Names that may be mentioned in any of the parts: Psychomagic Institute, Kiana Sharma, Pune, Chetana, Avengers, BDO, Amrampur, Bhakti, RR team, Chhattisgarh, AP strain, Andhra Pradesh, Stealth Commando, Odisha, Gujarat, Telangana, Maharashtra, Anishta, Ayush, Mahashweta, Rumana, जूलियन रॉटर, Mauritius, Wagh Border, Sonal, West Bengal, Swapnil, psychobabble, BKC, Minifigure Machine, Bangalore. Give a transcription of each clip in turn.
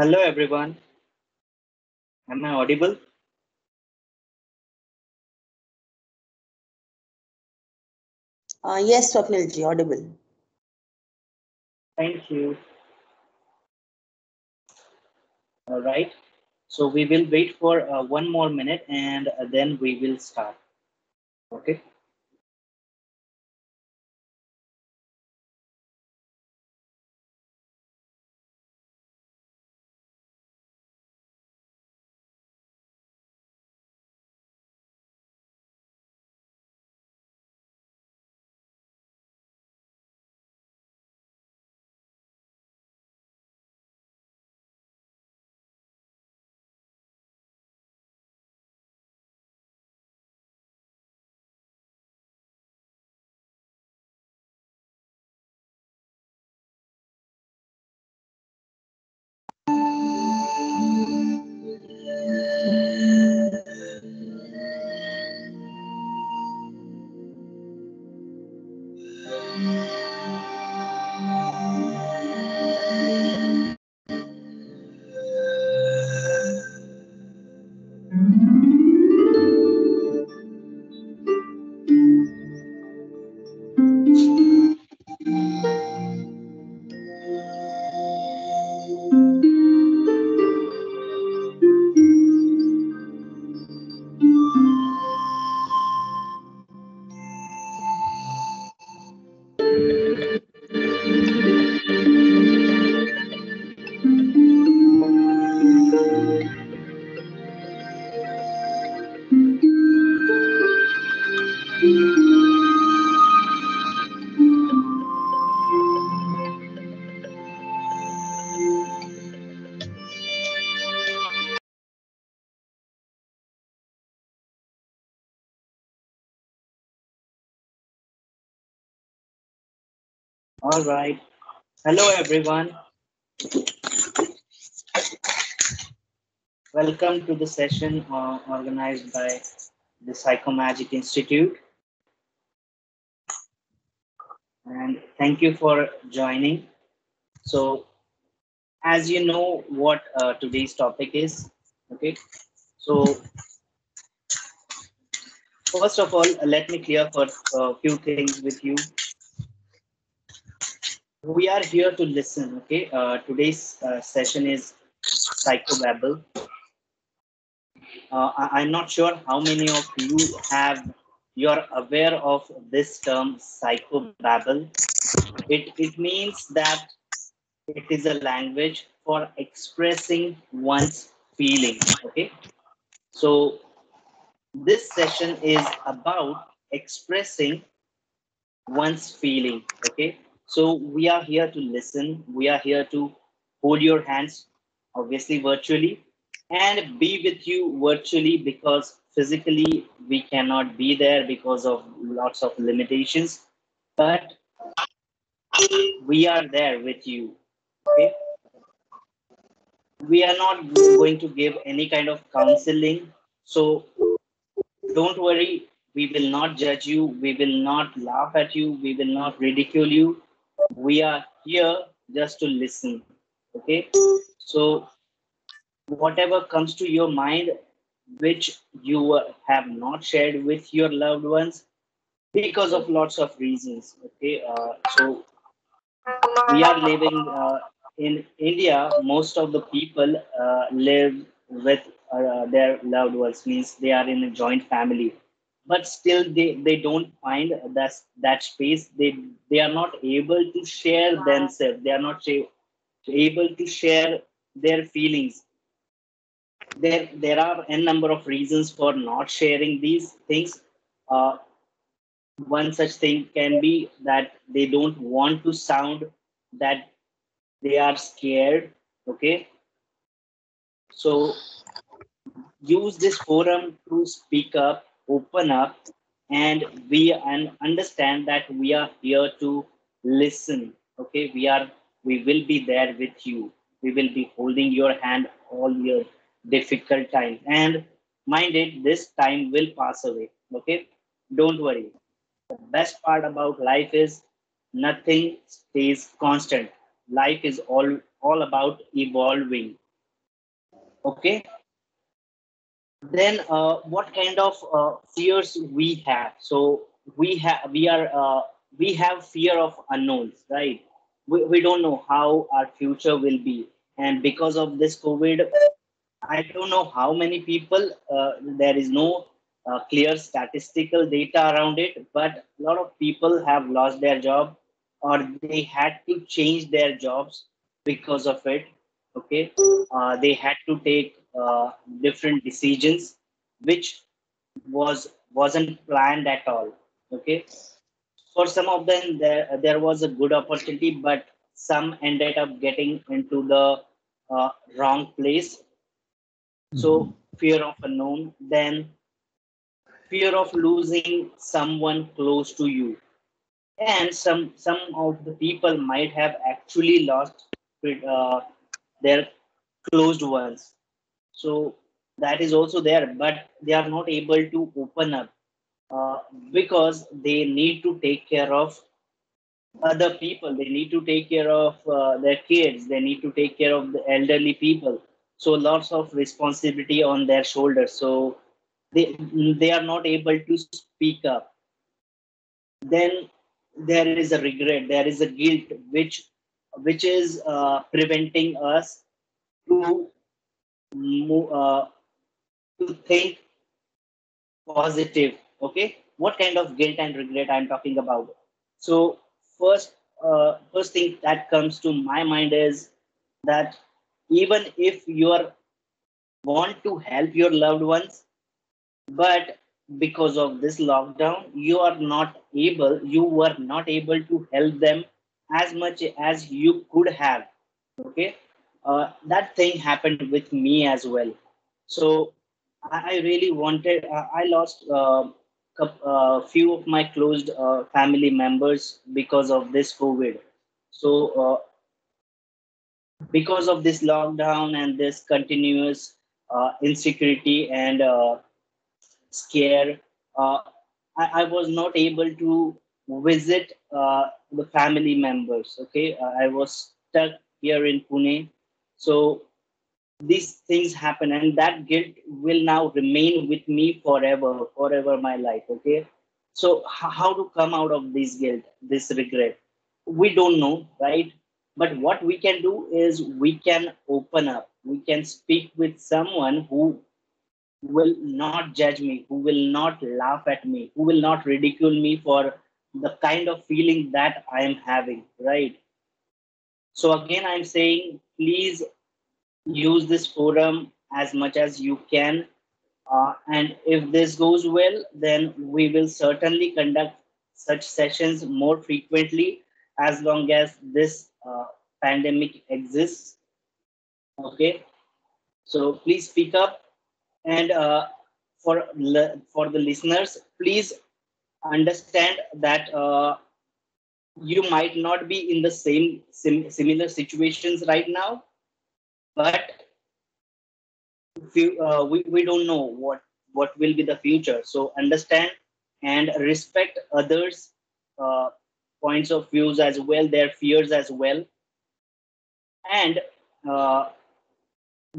Hello everyone. Am I audible? Yes, Swapnil ji, audible. Thank you. All right. So we will wait for one more minute and then we will start. Okay. All right. Hello, everyone. Welcome to the session organized by the Psychomagic Institute. And thank you for joining. So as you know what today's topic is, okay? So first of all, let me clear for a few things with you. We are here to listen, okay? Today's session is psychobabble. I'm not sure how many of you you're aware of this term psychobabble. It means that it is a language for expressing one's feelings, okay? So this session is about expressing one's feeling, okay? So we are here to listen, we are here to hold your hands, obviously virtually, and be with you virtually because physically we cannot be there because of lots of limitations, but we are there with you, okay? We are not going to give any kind of counseling, so don't worry, we will not judge you, we will not laugh at you, we will not ridicule you. We are here just to listen, okay? So whatever comes to your mind, which you have not shared with your loved ones because of lots of reasons, okay? So we are living in India. Most of the people live with their loved ones, means they are in a joint family. But still, they don't find that space. They are not able to share themselves. They are not able to share their feelings. There are a number of reasons for not sharing these things. One such thing can be that they don't want to sound that they are scared. Okay. So use this forum to speak up. Open up and understand that we are here to listen, okay? We will be there with you. We will be holding your hand all your difficult times. And mind it, this time will pass away, okay? Don't worry. The best part about life is nothing stays constant. Life is all about evolving, Okay. Then what kind of fears we have? So we have fear of unknowns, right? We don't know how our future will be, and because of this COVID, I don't know how many people. There is no clear statistical data around it, but a lot of people have lost their job or they had to change their jobs because of it. Okay, they had to take different decisions which wasn't planned at all. Okay, for some of them there was a good opportunity, but some ended up getting into the wrong place. So fear of unknown, then fear of losing someone close to you, and some of the people might have actually lost their closed ones. So that is also there, but they are not able to open up because they need to take care of other people. They need to take care of their kids. They need to take care of the elderly people. So lots of responsibility on their shoulders. So they are not able to speak up. Then there is a regret. There is a guilt which is preventing us to think positive. Okay, what kind of guilt and regret I'm talking about? So first thing that comes to my mind is that even if you want to help your loved ones, but because of this lockdown, you were not able to help them as much as you could have. Okay, that thing happened with me as well. So I really wanted. I lost a few of my closed family members because of this COVID. So because of this lockdown and this continuous insecurity and scare, I was not able to visit the family members. Okay, I was stuck here in Pune. So these things happen, and that guilt will now remain with me forever my life. Okay, so how to come out of this guilt, this regret? We don't know, right? But what we can do is we can open up. We can speak with someone who will not judge me, who will not laugh at me, who will not ridicule me for the kind of feeling that I am having, right? So again, I'm saying, please use this forum as much as you can. And if this goes well, then we will certainly conduct such sessions more frequently as long as this pandemic exists. Okay, so please speak up. And for the listeners, please understand that you might not be in the same similar situations right now, but if you, we don't know what will be the future. So understand and respect others' points of views as well, their fears as well, and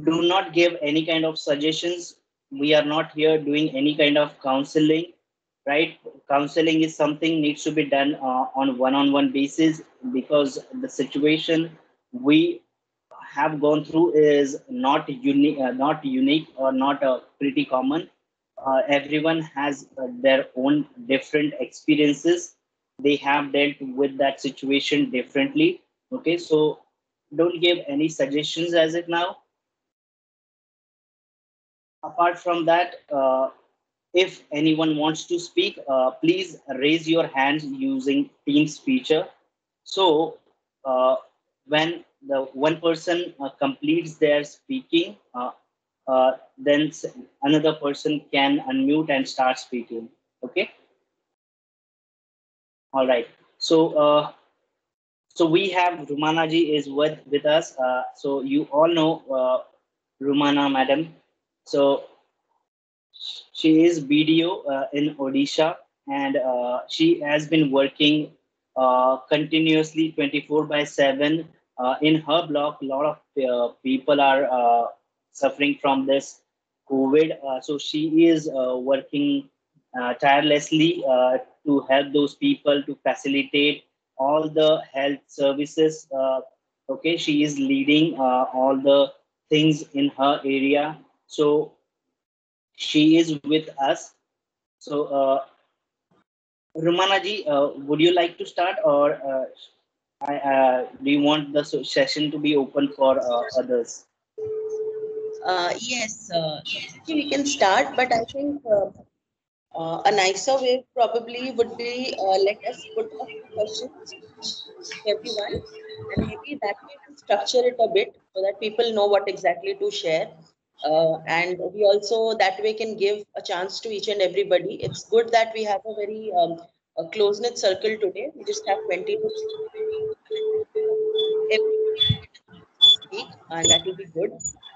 do not give any kind of suggestions. We are not here doing any kind of counseling, right? Counseling is something needs to be done on one-on-one basis, because the situation we have gone through is not unique or not pretty common. Everyone has their own different experiences. They have dealt with that situation differently. Okay, so don't give any suggestions as of now. Apart from that, if anyone wants to speak, please raise your hands using Teams feature. So when the one person completes their speaking, then another person can unmute and start speaking. Okay. All right. So, so we have Rumana ji is with us. So you all know Rumana madam. So she is BDO in Odisha, and she has been working continuously 24/7 in her block. A lot of people are suffering from this COVID. So she is working tirelessly to help those people, to facilitate all the health services. Okay, she is leading all the things in her area. So she is with us. So Rumana ji, would you like to start, or do you want the session to be open for others? Yes, we can start, but I think a nicer way probably would be let us put up questions to everyone, and maybe that way to structure it a bit so that people know what exactly to share. And we also that way can give a chance to each and everybody. It's good that we have a very close-knit circle today. We just have 20 to speak, and that will be good.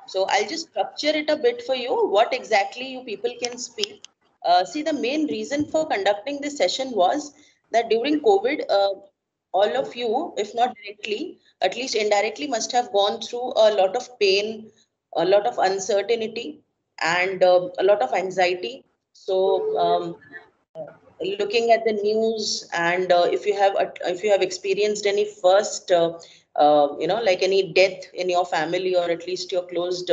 So I'll just structure it a bit for you, what exactly you people can speak. See, the main reason for conducting this session was that during COVID, all of you, if not directly, at least indirectly, must have gone through a lot of pain, a lot of uncertainty, and a lot of anxiety. So looking at the news, and if you have experienced any first like any death in your family or at least your closed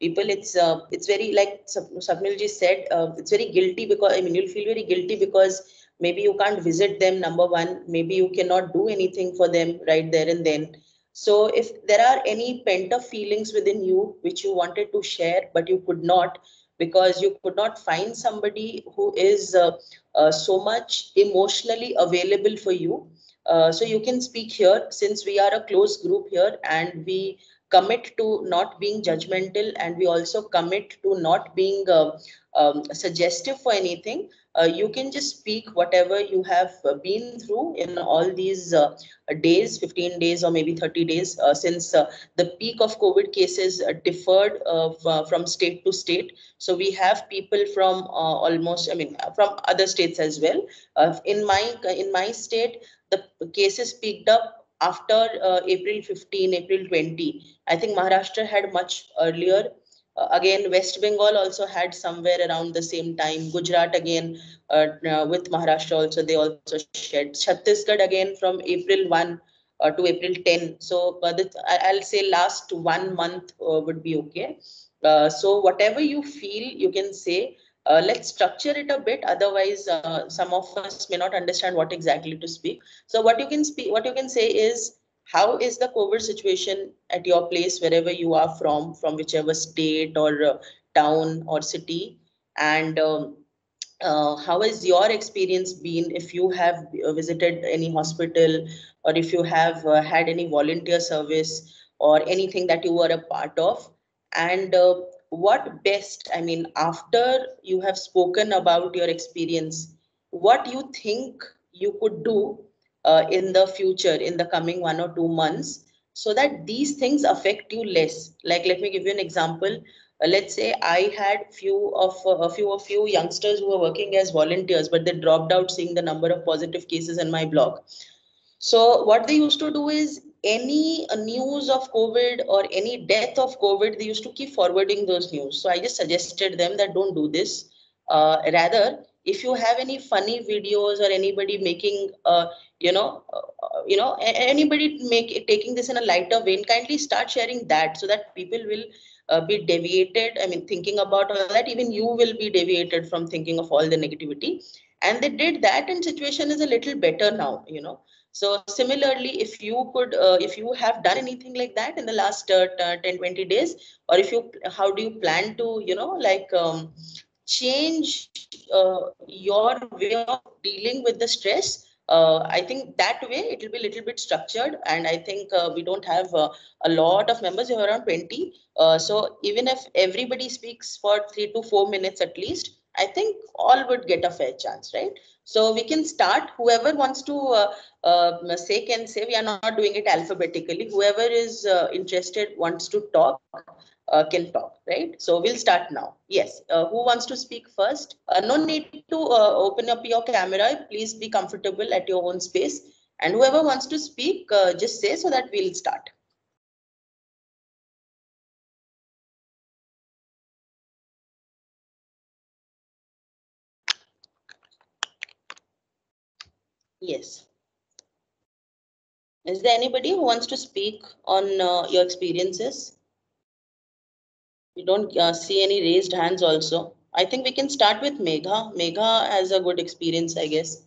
people, it's very, like Swapnil ji said, it's very guilty, because I mean you'll feel very guilty because maybe you can't visit them, number one, maybe you cannot do anything for them right there and then. So if there are any pent-up feelings within you which you wanted to share but you could not, because you could not find somebody who is so much emotionally available for you, so you can speak here, since we are a close group here, and we commit to not being judgmental, and we also commit to not being suggestive for anything. You can just speak whatever you have been through in all these days, 15 days or maybe 30 days, since the peak of COVID cases differed from state to state. So we have people from from other states as well. In my state, the cases peaked up after April 15, April 20. I think Maharashtra had much earlier. Again, West Bengal also had somewhere around the same time. Gujarat again with Maharashtra also, they also shared. Chhattisgarh again from April 1 to April 10. So I'll say last 1 month would be okay. So whatever you feel, you can say. Let's structure it a bit, otherwise some of us may not understand what exactly to speak. So what you can say is, how is the COVID situation at your place, wherever you are from whichever state or town or city, and how has your experience been if you have visited any hospital, or if you have had any volunteer service or anything that you were a part of, and what best, I mean, after you have spoken about your experience, what you think you could do in the future, in the coming 1 or 2 months, so that these things affect you less. Like, let me give you an example. Let's say I had a few youngsters who were working as volunteers, but they dropped out seeing the number of positive cases in my blog. So what they used to do is, any news of COVID or any death of COVID, they used to keep forwarding those news. So I just suggested them that don't do this. Rather, if you have any funny videos or anybody making, taking this in a lighter vein, kindly start sharing that, so that people will be deviated. I mean, thinking about all that, even you will be deviated from thinking of all the negativity. And they did that, and situation is a little better now, So similarly, if you have done anything like that in the last 10-20 days, or how do you plan to, change your way of dealing with the stress? I think that way it will be a little bit structured, and I think we don't have a lot of members. We have around 20. So even if everybody speaks for 3 to 4 minutes at least, I think all would get a fair chance, right? So we can start. Whoever wants to say can say. We are not doing it alphabetically. Whoever is interested, wants to talk, can talk, right? So we'll start now. Yes. Who wants to speak first? No need to open up your camera. Please be comfortable at your own space. And whoever wants to speak, just say so that we'll start. Yes. Is there anybody who wants to speak on your experiences? We don't see any raised hands also. I think we can start with Megha. Megha has a good experience, I guess.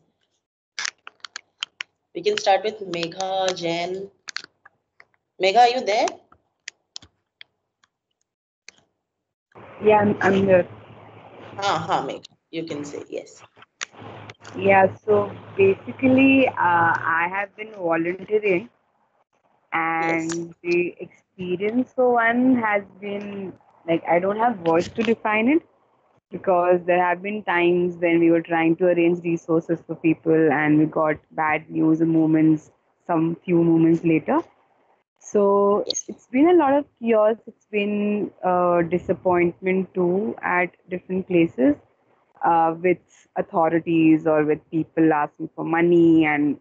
We can start with Megha, Jen. Megha, are you there? Yeah, I'm here. Megha, you can say yes. Yeah, so basically, I have been volunteering and yes. The experience for one has been like, I don't have words to define it because there have been times when we were trying to arrange resources for people and we got bad news and moments, some few moments later. So it's been a lot of chaos. It's been disappointment too at different places. With authorities or with people asking for money and,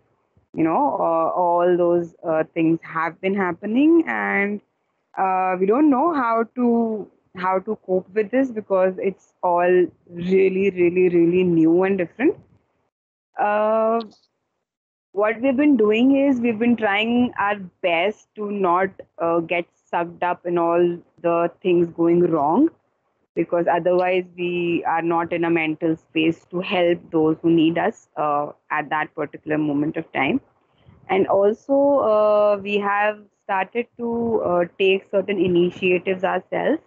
you know, all those things have been happening and we don't know how to cope with this because it's all really, really, really new and different. What we've been doing is we've been trying our best to not get sucked up in all the things going wrong. Because otherwise we are not in a mental space to help those who need us at that particular moment of time. And also we have started to take certain initiatives ourselves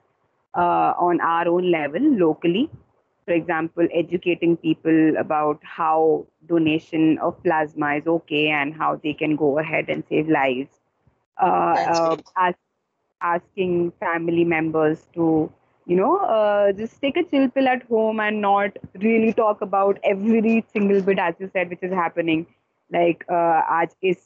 on our own level locally. For example, educating people about how donation of plasma is okay and how they can go ahead and save lives. Asking family members to just take a chill pill at home and not really talk about every single bit, as you said, which is happening. Like, aaj is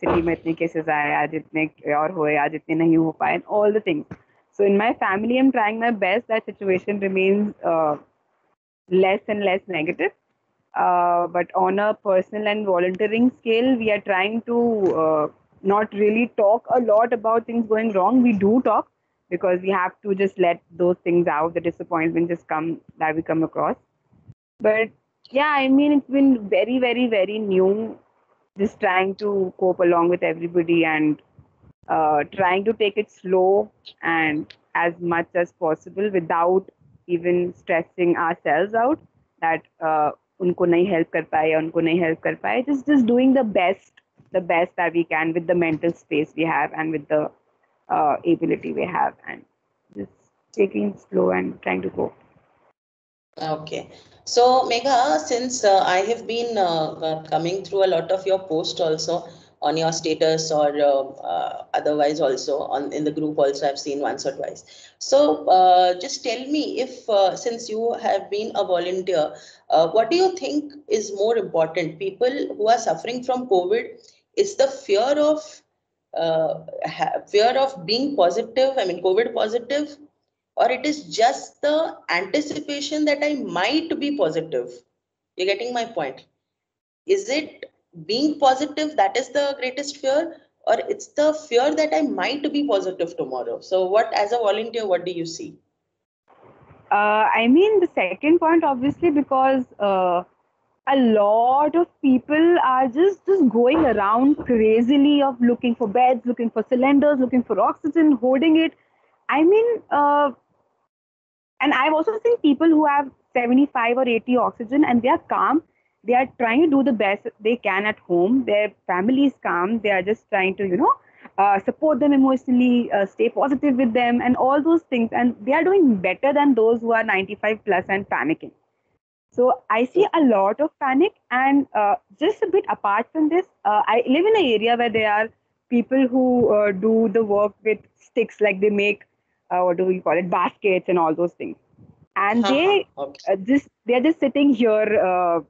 city mein itne cases aaye, aaj itne aur hoye, aaj itne nahi ho paye, and all the things. So in my family, I'm trying my best that situation remains less and less negative. But on a personal and volunteering scale, we are trying to not really talk a lot about things going wrong. We do talk. Because we have to just let those things out, the disappointment just come that we come across. But yeah, I mean, it's been very, very, very new. Just trying to cope along with everybody and trying to take it slow and as much as possible without even stressing ourselves out that unko nahi help kar paye, unko nahi help kar paye. Just doing the best that we can with the mental space we have and with the ability we have and just taking it slow and trying to go. Okay. So Megha, since I have been coming through a lot of your posts also on your status or otherwise also in the group also I've seen once or twice. So just tell me if since you have been a volunteer, what do you think is more important? People who are suffering from COVID, is the fear of being positive, I mean COVID positive, or it is just the anticipation that I might be positive? You're getting my point. Is it being positive that is the greatest fear, or it's the fear that I might be positive tomorrow? So what, as a volunteer, what do you see? I mean the second point, obviously, because a lot of people are just going around crazily of looking for beds, looking for cylinders, looking for oxygen, hoarding it. I mean, and I've also seen people who have 75 or 80 oxygen and they are calm. They are trying to do the best they can at home. Their family is calm. They are just trying to, support them emotionally, stay positive with them and all those things. And they are doing better than those who are 95 plus and panicking. So I see a lot of panic and just a bit apart from this, I live in an area where there are people who do the work with sticks, like they make, baskets and all those things. And they're just sitting here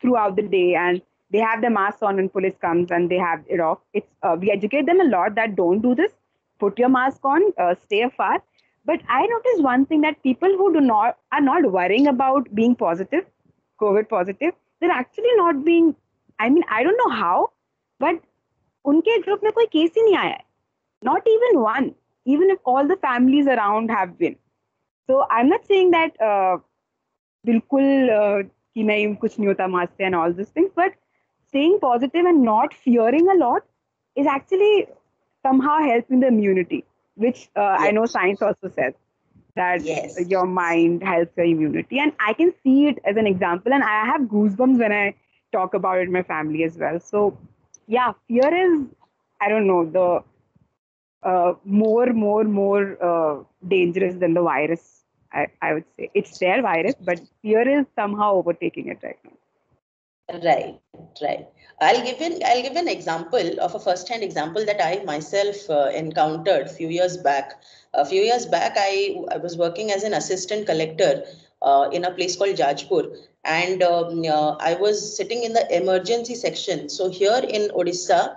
throughout the day and they have their masks on when police comes and they have it off. We educate them a lot that don't do this, put your mask on, stay afar. But I noticed one thing that people who are not worrying about being positive, COVID positive, they're actually not being, I mean, I don't know how, but unke group mein koi case hi nahi aaya. Not even one, even if all the families around have been. So I'm not saying that bilkul ki nahi kuch nahi hota mask se and all these things, but staying positive and not fearing a lot is actually somehow helping the immunity, which I know science also says that your mind helps your immunity. And I can see it as an example. And I have goosebumps when I talk about it in my family as well. So, yeah, fear is, I don't know, the more dangerous than the virus. I would say it's their virus, but fear is somehow overtaking it right now. Right. I'll give an example of a first-hand example that I myself encountered few years back. A few years back, I was working as an assistant collector in a place called Jajpur, and I was sitting in the emergency section. So here in Odisha,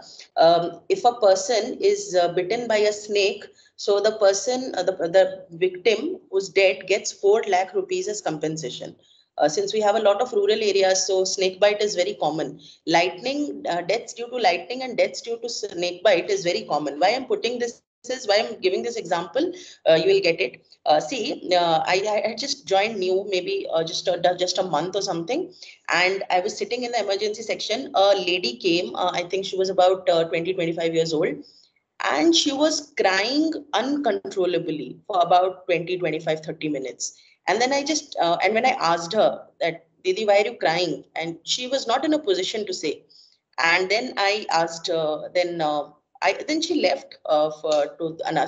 if a person is bitten by a snake, so the person, the victim who's dead gets 4 lakh rupees as compensation. Since we have a lot of rural areas, so snake bite is very common. Lightning, deaths due to lightning and deaths due to snake bite is very common. Why I'm giving this example, you will get it. I just joined new, maybe just a month or something. And I was sitting in the emergency section. A lady came, I think she was about 20, 25 years old. And she was crying uncontrollably for about 20, 25, 30 minutes. And then I just, and when I asked her that, Didi, why are you crying? And she was not in a position to say. And then I asked her, then she left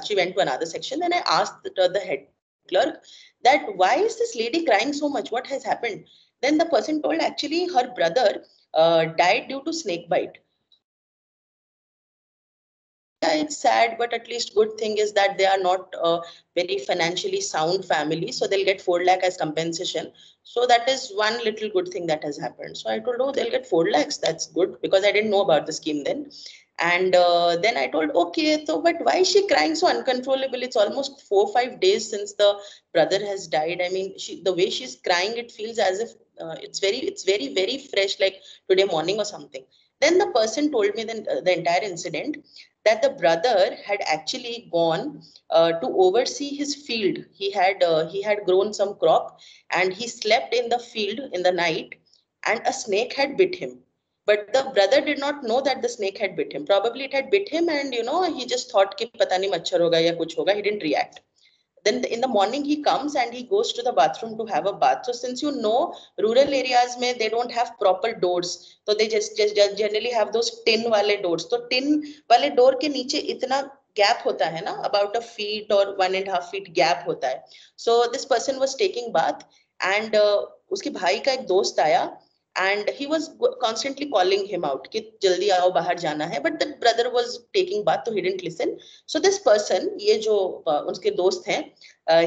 she went to another section. Then I asked the head clerk that, why is this lady crying so much? What has happened? Then the person told, actually, her brother died due to snake bite. Yeah, it's sad, but at least good thing is that they are not a very financially sound family. So they'll get 4 lakh as compensation. So that is one little good thing that has happened. So I told, oh, they'll get 4 lakhs. That's good, because I didn't know about the scheme then. And then I told, okay, so but why is she crying so uncontrollably? It's almost 4 or 5 days since the brother has died. I mean, the way she's crying, it feels as if it's very, very fresh, like today morning or something. Then the person told me the entire incident, that the brother had actually gone to oversee his field. He had grown some crop and he slept in the field in the night and a snake had bit him. But the brother did not know that the snake had bit him. Probably it had bit him and, you know, he just thought ki pata nahi machhar hoga ya kuch hoga. He didn't react. Then in the morning he comes and he goes to the bathroom to have a bath. So since you know rural areas mein they don't have proper doors, so they just generally have those tin wale doors. So tin wale door ke niche itna gap hota hai na, about a feet or 1.5 feet gap hota hai. So this person was taking bath and uske bhai ka ek dost aaya and he was constantly calling him out ki jaldi aao bahar jana hai, but the brother was taking bath, so he didn't listen. So this person, ye jo unke dost hain,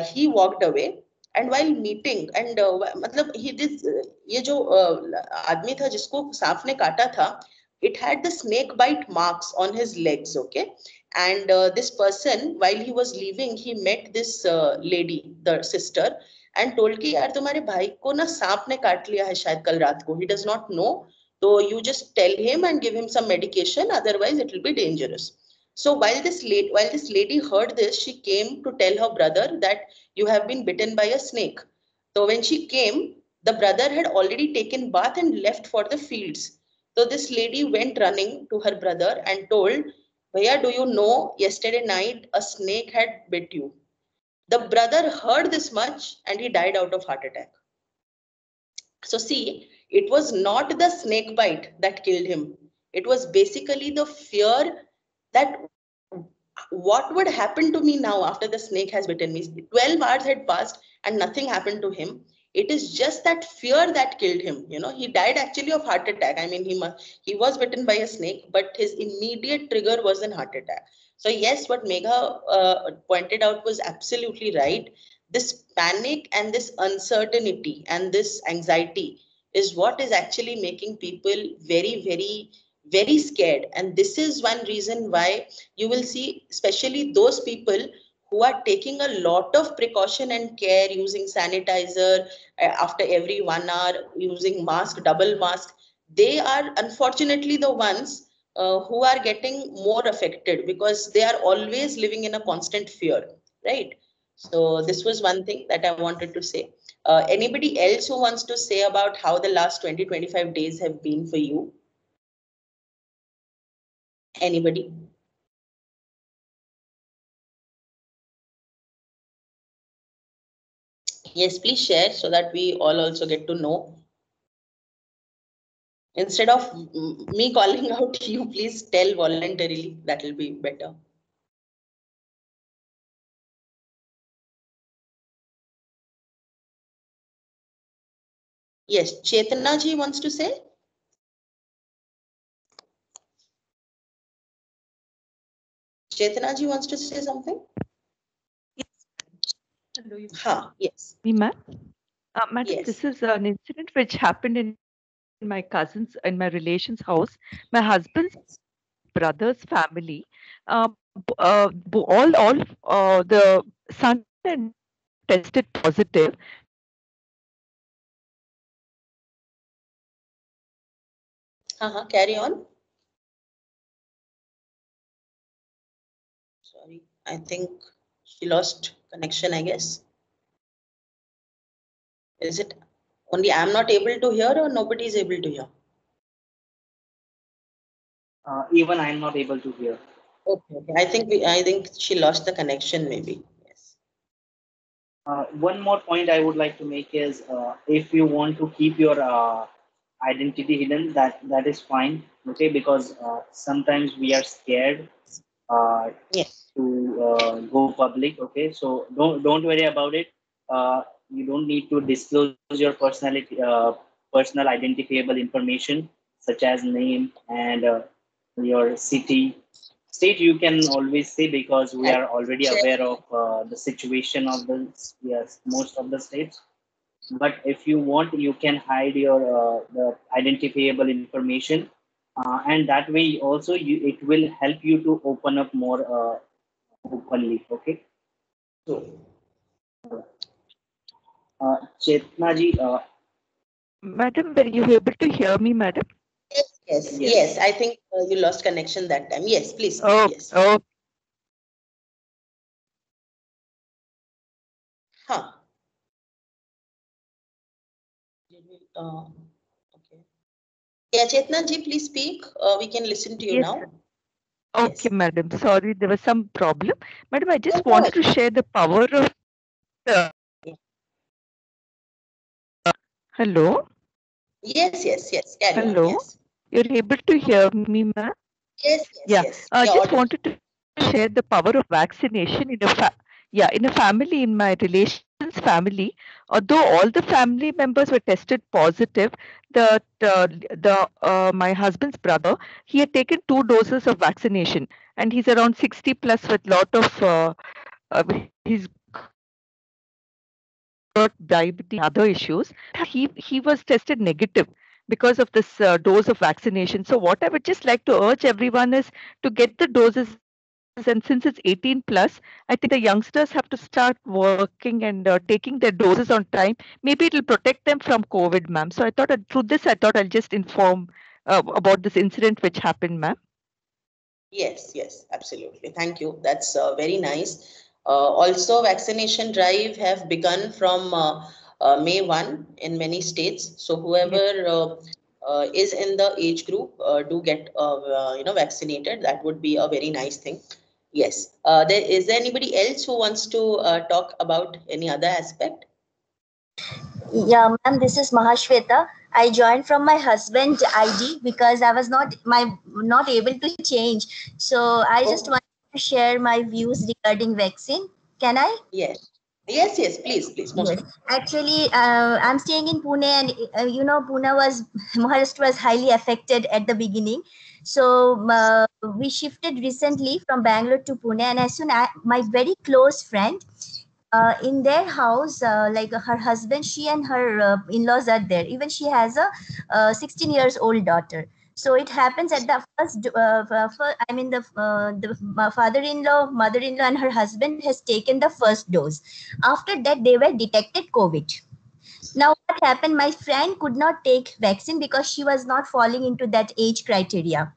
he walked away, and while meeting and matlab ye jo aadmi tha jisko saap ne kaata tha, it had the snake bite marks on his legs, okay? And this person, while he was leaving, he met this lady, the sister, and told ki yaar tumhare bhai ko na saap ne kaat liya hai shayad kal raat ko. He does not know. So you just tell him and give him some medication. Otherwise it will be dangerous. So while this lady heard this, she came to tell her brother that you have been bitten by a snake. So when she came, the brother had already taken bath and left for the fields. So this lady went running to her brother and told, Bhaiya, do you know yesterday night a snake had bit you? The brother heard this much and he died out of heart attack. So see, it was not the snake bite that killed him. It was basically the fear that what would happen to me now after the snake has bitten me. 12 hours had passed and nothing happened to him. It is just that fear that killed him. You know, he died actually of heart attack. I mean, he was bitten by a snake, but his immediate trigger was a heart attack. So yes, what Megha pointed out was absolutely right. This panic and this uncertainty and this anxiety is what is actually making people very, very, very scared. And this is one reason why you will see, especially those people who are taking a lot of precaution and care, using sanitizer after every 1 hour, using mask, double mask. They are unfortunately the ones who are getting more affected, because they are always living in a constant fear, right? So this was one thing that I wanted to say. Anybody else who wants to say about how the last 20-25 days have been for you? anybody. Yes, please share so that we all also get to know. Instead of me calling out you, please tell voluntarily. That will be better. Yes, Chetana ji wants to say. Chetana ji wants to say something. Yes. Madam, yes. This is an incident which happened in my cousin's, in my relation's house. My husband's brother's family, all the son tested positive. Carry on. Sorry, I think she lost connection, I guess. Is it only I'm not able to hear or nobody is able to hear? Even I'm not able to hear. Okay. I think she lost the connection maybe. Yes. One more point I would like to make is if you want to keep your identity hidden, that is fine. Okay, because sometimes we are scared to go public. Okay, so don't worry about it. You don't need to disclose your personal identifiable information such as name and your state. You can always say because we are already aware of the situation of the most of the states. But if you want, you can hide your the identifiable information, and that way also it will help you to open up more openly. Okay. So, Chetana ji, madam, were you able to hear me, madam? Yes. I think you lost connection that time. Yes, please. Oh, yes. Oh. Huh. Okay. Yeah, Chetana ji, please speak. We can listen to you now. Sir. Okay, yes. Madam. Sorry, there was some problem. Madam, I just wanted to share the power of the... Hello? Yes. Carry hello? On, yes. You're able to hear me, ma'am? Yes. I just wanted to share the power of vaccination in a family, in my relation. Family, although all the family members were tested positive, my husband's brother, he had taken 2 doses of vaccination, and he's around 60+ with lot of he's got diabetes, other issues. He was tested negative because of this dose of vaccination. So what I would just like to urge everyone is to get the doses. And since it's 18+, I think the youngsters have to start working and taking their doses on time. Maybe it will protect them from COVID, ma'am. So I thought through this, I'll just inform about this incident which happened, ma'am. Yes, absolutely. Thank you. That's very nice. Also, vaccination drive have begun from May 1 in many states. So whoever is in the age group, do get vaccinated. That would be a very nice thing. Yes. Is there anybody else who wants to talk about any other aspect? Yeah, ma'am, this is Mahashweta. I joined from my husband's ID because I was not able to change. So I just wanted to share my views regarding vaccine. Can I? Yes. Yes, please. Yes. Actually, I'm staying in Pune and, Maharashtra was highly affected at the beginning. So we shifted recently from Bangalore to Pune, and as soon as my very close friend in their house, her husband, she and her in-laws are there. Even she has a 16-year-old daughter. So it happens at the first, the father-in-law, mother-in-law and her husband has taken the first dose. After that, they were detected COVID. Now what happened? My friend could not take vaccine because she was not falling into that age criteria.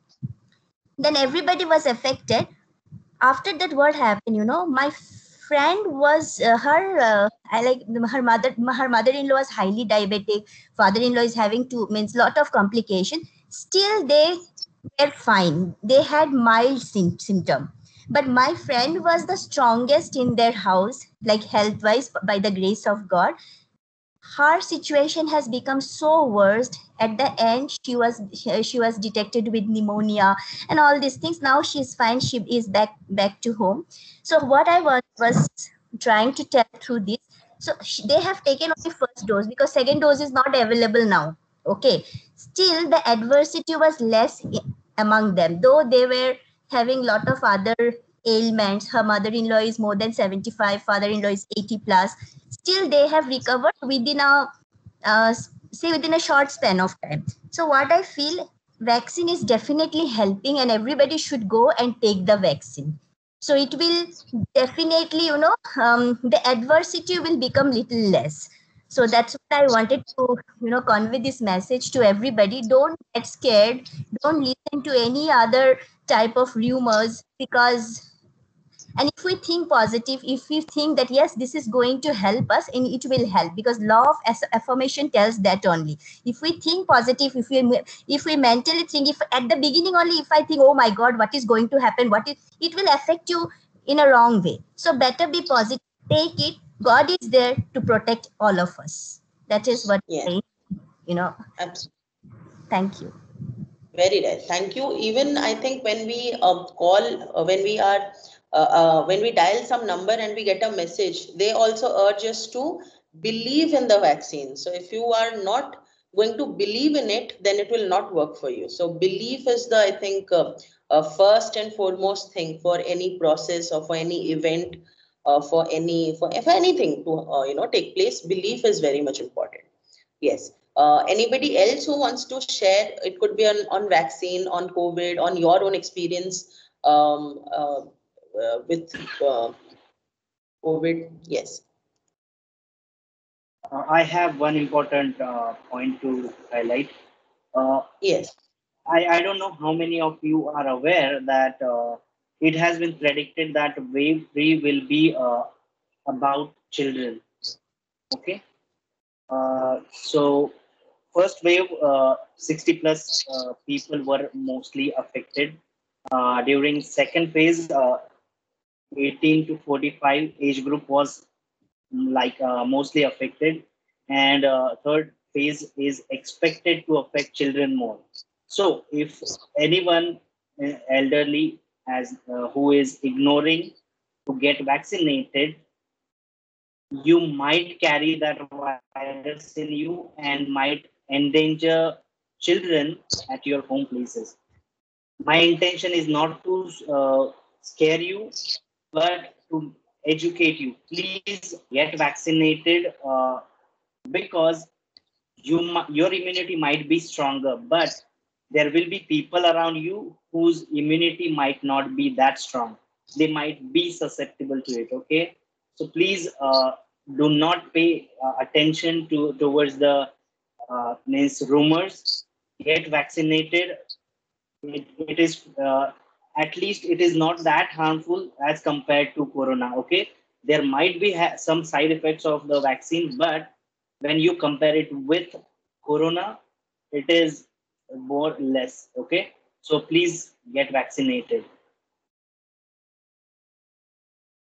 Then everybody was affected. After that, what happened? My friend was her mother-in-law was highly diabetic. Father-in-law is having lot of complications. Still, they were fine. They had mild symptom. But my friend was the strongest in their house, like health-wise, by the grace of God. Her situation has become so worst. At the end, she was detected with pneumonia and all these things. Now she's fine. She is back to home. So what I was trying to tell through this, so they have taken only first dose because second dose is not available now. Okay. Still, the adversity was less among them, though they were having a lot of other ailments. Her mother-in-law is more than 75, father-in-law is 80 plus. Still, they have recovered within a short span of time. So what I feel, vaccine is definitely helping and everybody should go and take the vaccine. So it will definitely, the adversity will become little less. So that's what I wanted to, convey this message to everybody. Don't get scared. Don't listen to any other type of rumors and if we think positive, if we think that, yes, this is going to help us, and it will help because law of affirmation tells that only. If we think positive, if we mentally think, if at the beginning only, if I think, oh my God, what is going to happen? It will affect you in a wrong way. So better be positive. Take it. God is there to protect all of us. That is what I. Absolutely. Thank you. Very nice. Thank you. Even I think when we when we dial some number and we get a message, they also urge us to believe in the vaccine. So if you are not going to believe in it, then it will not work for you. So belief is the, I think, first and foremost thing for any process or for any event. For anything to take place, belief is very much important. Yes. Anybody else who wants to share? It could be on vaccine, on COVID, on your own experience with COVID. Yes. I have one important point to highlight. Yes. I don't know how many of you are aware that. It has been predicted that wave 3 will be about children. Okay. So first wave, 60 plus people were mostly affected. During second phase, 18 to 45 age group was like mostly affected. And third phase is expected to affect children more. So if anyone elderly who is ignoring to get vaccinated, you might carry that virus in you and might endanger children at your home places. My intention is not to scare you, but to educate you. Please get vaccinated because your immunity might be stronger, but there will be people around you whose immunity might not be that strong. They might be susceptible to it. Okay, so please do not pay attention towards the rumors. Get vaccinated. It is at least it is not that harmful as compared to corona. Okay, there might be some side effects of the vaccine, but when you compare it with corona, it is more or less. Okay, so please get vaccinated.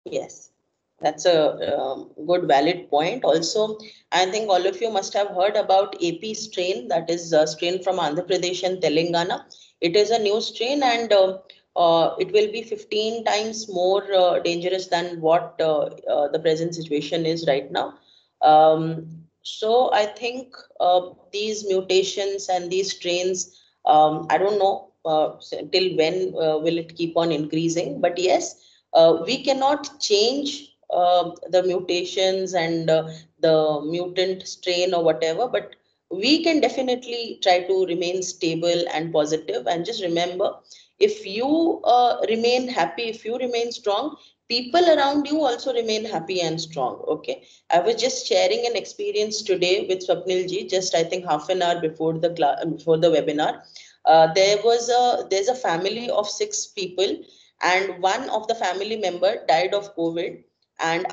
Yes, that's a good valid point. Also, I think all of you must have heard about AP strain, that is a strain from Andhra Pradesh and Telangana. It is a new strain and it will be 15 times more dangerous than what the present situation is right now. So I think these mutations and these strains, I don't know till when will it keep on increasing. But yes, we cannot change the mutations and the mutant strain or whatever. But we can definitely try to remain stable and positive. And just remember, if you remain happy, if you remain strong, people around you also remain happy and strong. Okay, I was just sharing an experience today with Swapnil ji, just I think half an hour before the class, before the webinar. There's a family of 6 people, and one of the family member died of COVID, and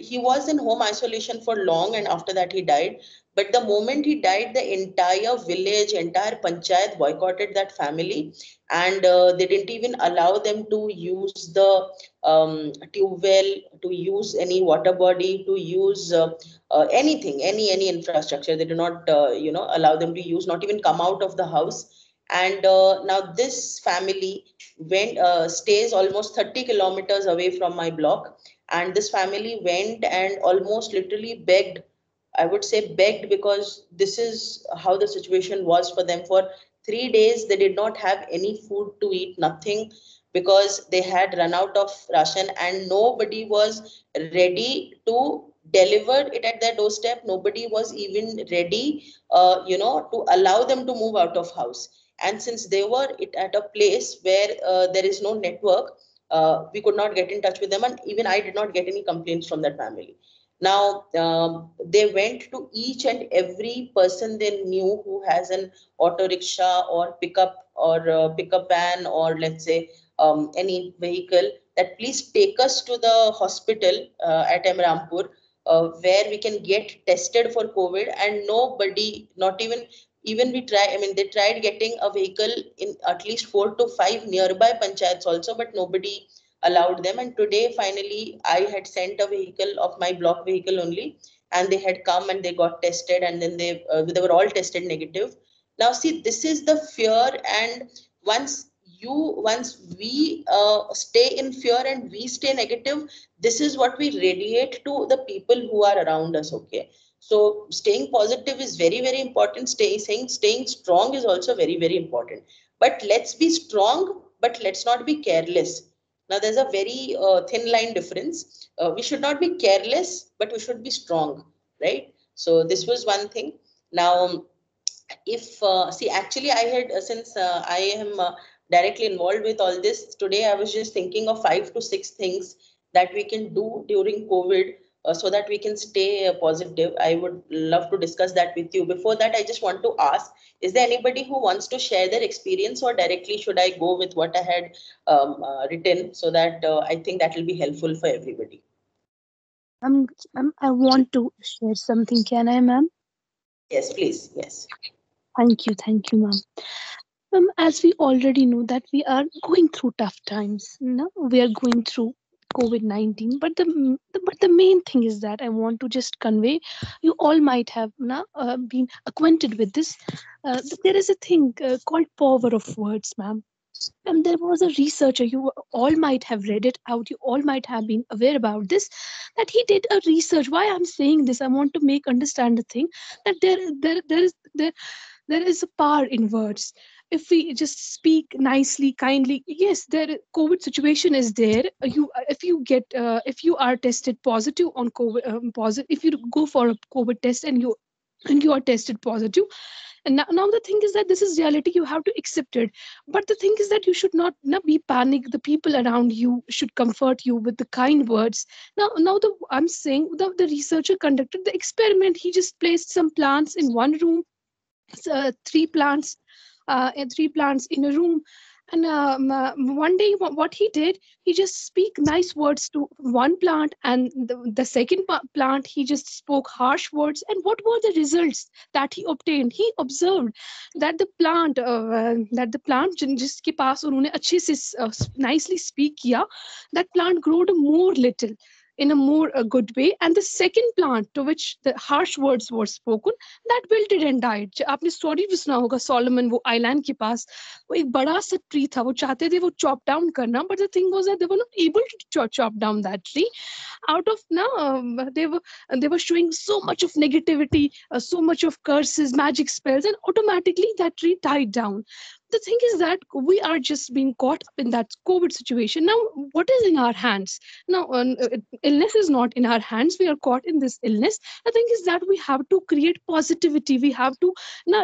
he was in home isolation for long, and after that he died. But the moment he died, the entire village, entire panchayat boycotted that family, and they didn't even allow them to use the tube well, to use any water body, to use anything, any infrastructure. They did not, allow them to use, not even come out of the house. And now this family stays almost 30 kilometers away from my block. And this family went and almost literally begged, I would say begged, because this is how the situation was for them. For 3 days, they did not have any food to eat, nothing, because they had run out of ration and nobody was ready to deliver it at their doorstep. Nobody was even ready, to allow them to move out of house. And since they were at a place where there is no network, we could not get in touch with them. And even I did not get any complaints from that family. Now, they went to each and every person they knew who has an auto rickshaw or pickup van, or let's say any vehicle, that please take us to the hospital at Amrampur where we can get tested for COVID. And nobody, not even we try. I mean, they tried getting a vehicle in at least 4 to 5 nearby panchayats also, but nobody allowed them. And today, finally, I had sent a vehicle of my block vehicle only, and they had come and they got tested, and then they were all tested negative. Now, see, this is the fear. And once we stay in fear and we stay negative, this is what we radiate to the people who are around us. Okay. So staying positive is very, very important. Staying strong is also very, very important. But let's be strong, but let's not be careless. Now, there's a very thin line difference. We should not be careless, but we should be strong, right? So this was one thing. Now, since I am directly involved with all this, today I was just thinking of 5 to 6 things that we can do during COVID so that we can stay positive. I would love to discuss that with you. Before that, I just want to ask, is there anybody who wants to share their experience, or directly should I go with what I had written, so that I think that will be helpful for everybody? I want to share something. Can I, ma'am? Yes, please. Yes. Thank you, ma'am. As we already know that we are going through tough times. No? We are going through COVID-19, but the main thing is that I want to just convey, you all might have been acquainted with this. There is a thing called power of words, ma'am. And there was a researcher, you all might have read it out, you all might have been aware about this, that he did a research. Why I'm saying this, I want to make understand the thing, that there is a power in words. If we just speak nicely, kindly, yes, the COVID situation is there. If you are tested positive on COVID, if you go for a COVID test and you are tested positive, and now the thing is that this is reality. You have to accept it. But the thing is that you should not be panicked. The people around you should comfort you with the kind words. Now the researcher conducted the experiment. He just placed some plants in one room, 3 plants. And 3 plants in a room, and one day what he did, he just speak nice words to one plant, and the second plant he just spoke harsh words. And what were the results that he obtained? He observed that the plant जिसके पास उन्होंने अच्छे से nicely speak किया, that plant growed more little in a more good way, and the second plant to which the harsh words were spoken, that wilted and died. आपने story भी सुना होगा, Solomon वो island के पास वो एक बड़ा सा tree था, वो चाहते थे वो chop down करना, but the thing was that they were not able to chop down that tree. Out of they were showing so much of negativity, so much of curses, magic spells, and automatically that tree died down. The thing is that we are just being caught up in that COVID situation. Now, what is in our hands? Now, illness is not in our hands. We are caught in this illness. The thing is that we have to create positivity. We have to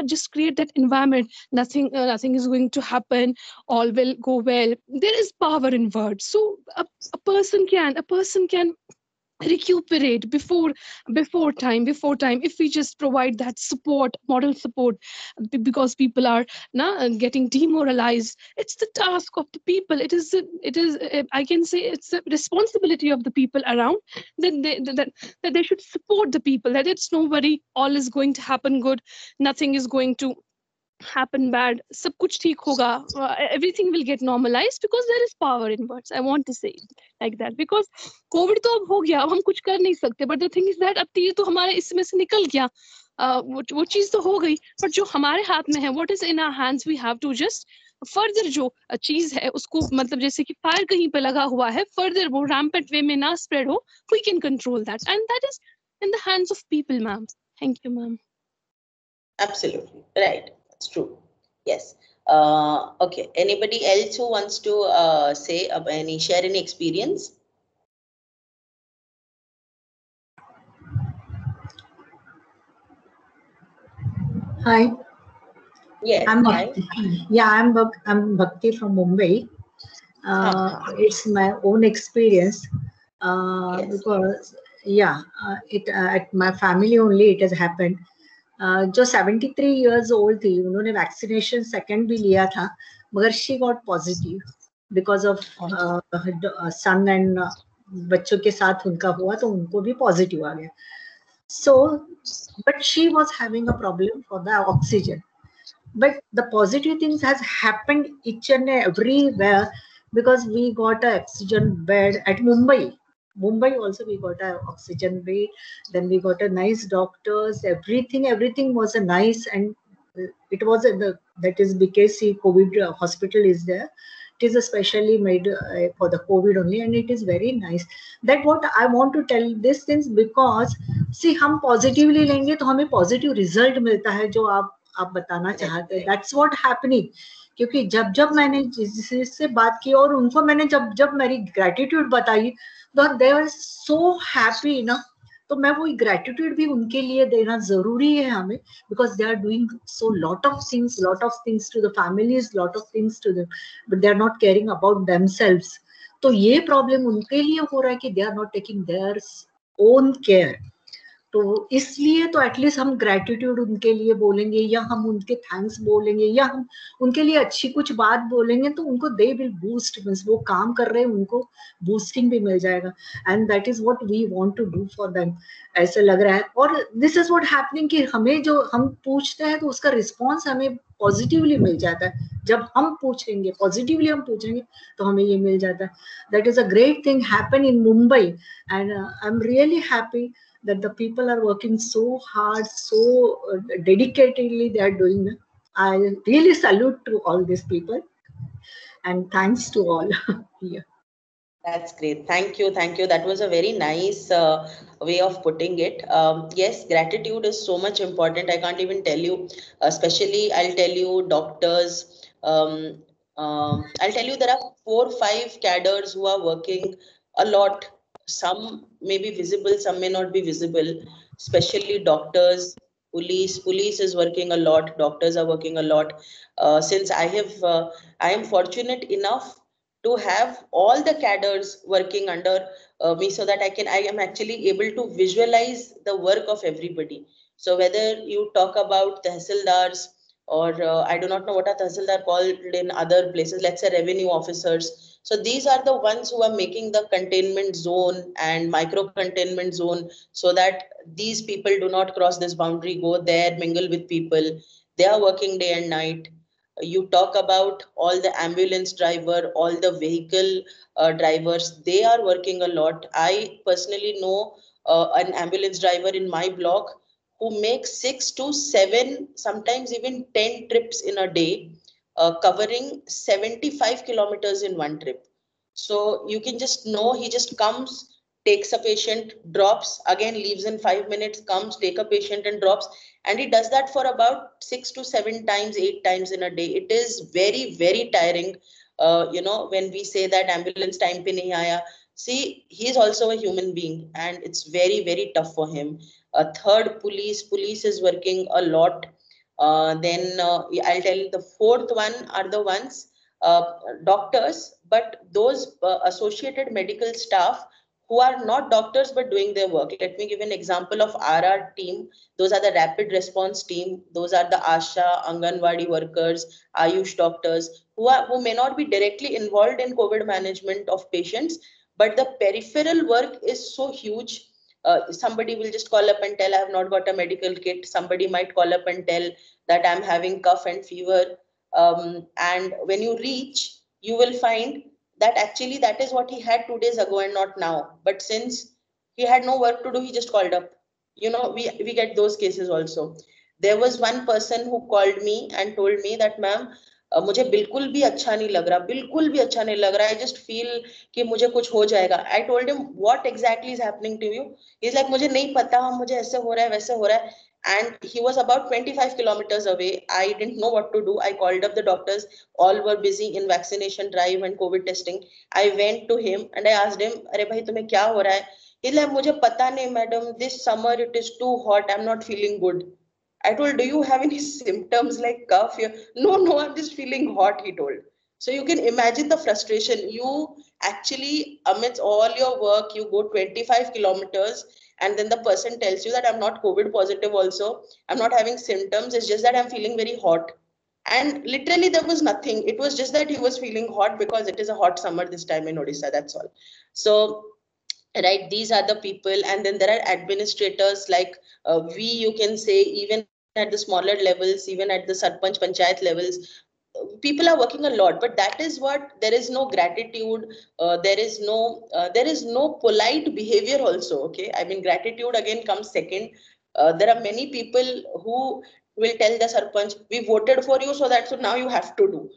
just create that environment. Nothing is going to happen. All will go well. There is power in words. So a person can recuperate before time if we just provide that support, moral support, because people are now getting demoralized. It's the task of the people. It is I can say it's the responsibility of the people around that they should support the people, that it's no worry, all is going to happen good, nothing is going to happen bad, sab kuch theek hoga, everything will get normalized, because there is power in words. I want to say it like that, because COVID to ab ho gaya, ab hum kuch kar nahi sakte, but the thing is that ab tir to hamare isme se nikal gaya, wo cheez to ho gayi, but jo hamare haath mein hai, what is in our hands, we have to just further जो चीज है उसको, मतलब जैसे कि fire कहीं पे लगा हुआ है, फर्दर वो रैम्पेंट वे में ना स्प्रेड हो, we can control that, and that is in the hands of people ma'am. Thank you ma'am. Absolutely right. It's true. Yes. Okay. Anybody else who wants to say share any experience? Hi. Yes. I'm Bhakti from Mumbai. It's my own experience because at my family only it has happened. जो 73 years old थी उन्होंने vaccination second भी लिया था, मगर she got positive because of son and बच्चों के साथ उनका हुआ, तो उनको भी पॉजिटिव आ गया. So but she was having a problem for the oxygen, but the positive things has happened each and everywhere because we got a oxygen bed at Mumbai also we got an oxygen bed, then we got a nice doctors, everything was a nice, and it was that is BKC COVID hospital is there. It is especially made for the COVID only, and it is very nice. That what I want to tell these things, because see हम positively लेंगे तो हमें positive result मिलता है जो आप बताना चाहते हैं. That's what happening. क्योंकि जब मैंने जिससे बात की और उनको मैंने जब मेरी ग्रेटिट्यूड बताई तो दे आर सो हैप्पी ना, तो मैं वो ग्रेटिट्यूड भी उनके लिए देना जरूरी है हमें, because they are doing so lot of things to the families, lot of things to them, but they are not caring about themselves. तो ये प्रॉब्लम उनके लिए हो रहा है कि they are not taking their own care. तो इसलिए तो एटलीस्ट हम ग्रेटिट्यूड उनके लिए बोलेंगे, या हम उनके थैंक्स बोलेंगे, या हम उनके लिए अच्छी कुछ बात बोलेंगे, तो उनको दे विल बूस्ट, मीन्स वो काम कर रहे हैं उनको बूस्टिंग भी मिल जाएगा, and that is what we want to do for them. ऐसा लग रहा है, और दिस इज व्हाट हैपनिंग कि हमें जो हम पूछते हैं तो उसका रिस्पॉन्स हमें पॉजिटिवली मिल जाता है. जब हम पूछेंगे पॉजिटिवली, हम पूछेंगे तो हमें ये मिल जाता है. That is a great thing happen in Mumbai, and I am really happy that the people are working so hard, so dedicatedly they are doing that. I really salute to all these people, and thanks to all here. That's great. Thank you. That was a very nice way of putting it. Yes, gratitude is so much important. I can't even tell you. Especially, I'll tell you, doctors. I'll tell you, there are 4 or 5 cadres who are working a lot. Some may be visible, some may not be visible. Especially doctors, police is working a lot. Doctors are working a lot. Since I am fortunate enough to have all the cadres working under me, so that I am actually able to visualize the work of everybody. So whether you talk about the tehsildars, or I do not know what a tehsildar called in other places. Let's say revenue officers. So these are the ones who are making the containment zone and micro containment zone, so that these people do not cross this boundary, go there, mingle with people. They are working day and night. You talk about all the ambulance driver, all the vehicle drivers. They are working a lot. I personally know an ambulance driver in my block who makes 6 to 7, sometimes even 10 trips in a day. Covering 75 kilometers in one trip. So you can just know, he just comes, takes a patient, drops, again leaves in 5 minutes, comes, take a patient and drops. And he does that for about 6 to 7 times, 8 times in a day. It is very, very tiring. You know, when we say that ambulance time pe nahi aaya, see, he is also a human being, and it's very, very tough for him. Third, police is working a lot. Then I'll tell you, the fourth one are the ones doctors, but those associated medical staff who are not doctors but doing their work. Let me give an example of RR team. Those are the rapid response team. Those are the ASHA, Anganwadi workers, Ayush doctors who may not be directly involved in COVID management of patients, but the peripheral work is so huge. Somebody will just call up and tell, I have not got a medical kit. Somebody might call up and tell that I'm having cough and fever. And when you reach, you will find that actually that is what he had 2 days ago and not now. But since he had no work to do, he just called up. You know, we get those cases also. There was one person who called me and told me that, ma'am, मुझे बिल्कुल भी अच्छा नहीं लग रहा, बिल्कुल भी अच्छा नहीं लग रहा, I just feel कि मुझे कुछ हो जाएगा. I told him, what exactly is happening to you? He's like, मुझे नहीं पता, मुझे ऐसे हो रहा है, वैसे हो रहा है. And he was about 25 kilometers away. I didn't know what to do. I called up the doctors. All were busy in vaccination drive and COVID testing. I went to him and I asked him, अरे भाई तुम्हें क्या हो रहा है? He's like, मुझे पता नहीं madam, this summer it is too hot, I'm not feeling good. I told, do you have any symptoms like cough? No, I'm just feeling hot, he told. So you can imagine the frustration. You actually, amidst all your work, you go 25 kilometers and then the person tells you that I'm not COVID positive also. I'm not having symptoms. It's just that I'm feeling very hot. And literally there was nothing. It was just that he was feeling hot because it is a hot summer this time in Odisha. That's all. So right, these are the people, and then there are administrators like you can say even at the smaller levels, even at the sarpanch panchayat levels, people are working a lot. But that is what, there is no gratitude, there is no polite behavior also. Okay, I mean gratitude again comes second. There are many people who will tell the sarpanch, we voted for you, so that's what now you have to do.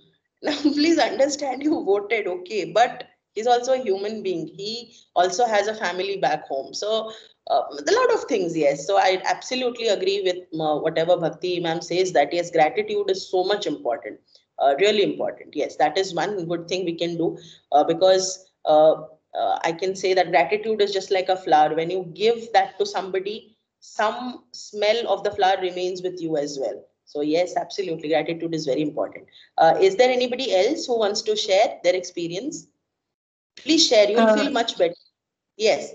Now please understand, you voted, okay, but he's also a human being. He also has a family back home. So a lot of things, yes. So I absolutely agree with whatever Bhakti ma'am says, that yes, gratitude is so much important, really important. Yes, that is one good thing we can do, because I can say that gratitude is just like a flower. When you give that to somebody, some smell of the flower remains with you as well. So yes, absolutely, gratitude is very important. Is there anybody else who wants to share their experience? Please share, you'll feel much better. Yes,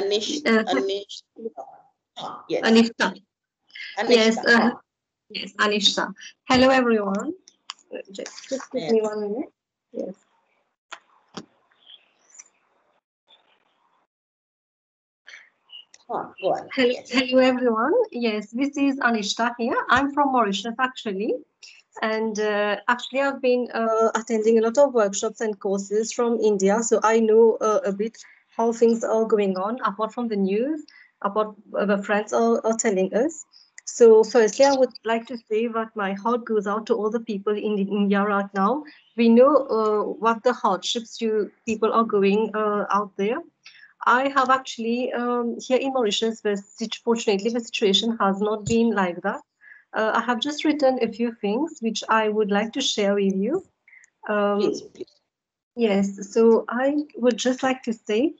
Anishta. Hello, everyone. Just give me 1 minute. Yes. Go on. Hello, yes. Hello, everyone. Yes, this is Anishta here. I'm from Mauritius, actually. And actually, I've been attending a lot of workshops and courses from India, so I know a bit how things are going on, apart from the news, apart the friends are telling us. So firstly, I would like to say that my heart goes out to all the people in India right now. We know what the hardships you people are going out there. I have actually, here in Mauritius, fortunately, the situation has not been like that. I have just written a few things which I would like to share with you. Please. Yes, so I would just like to say.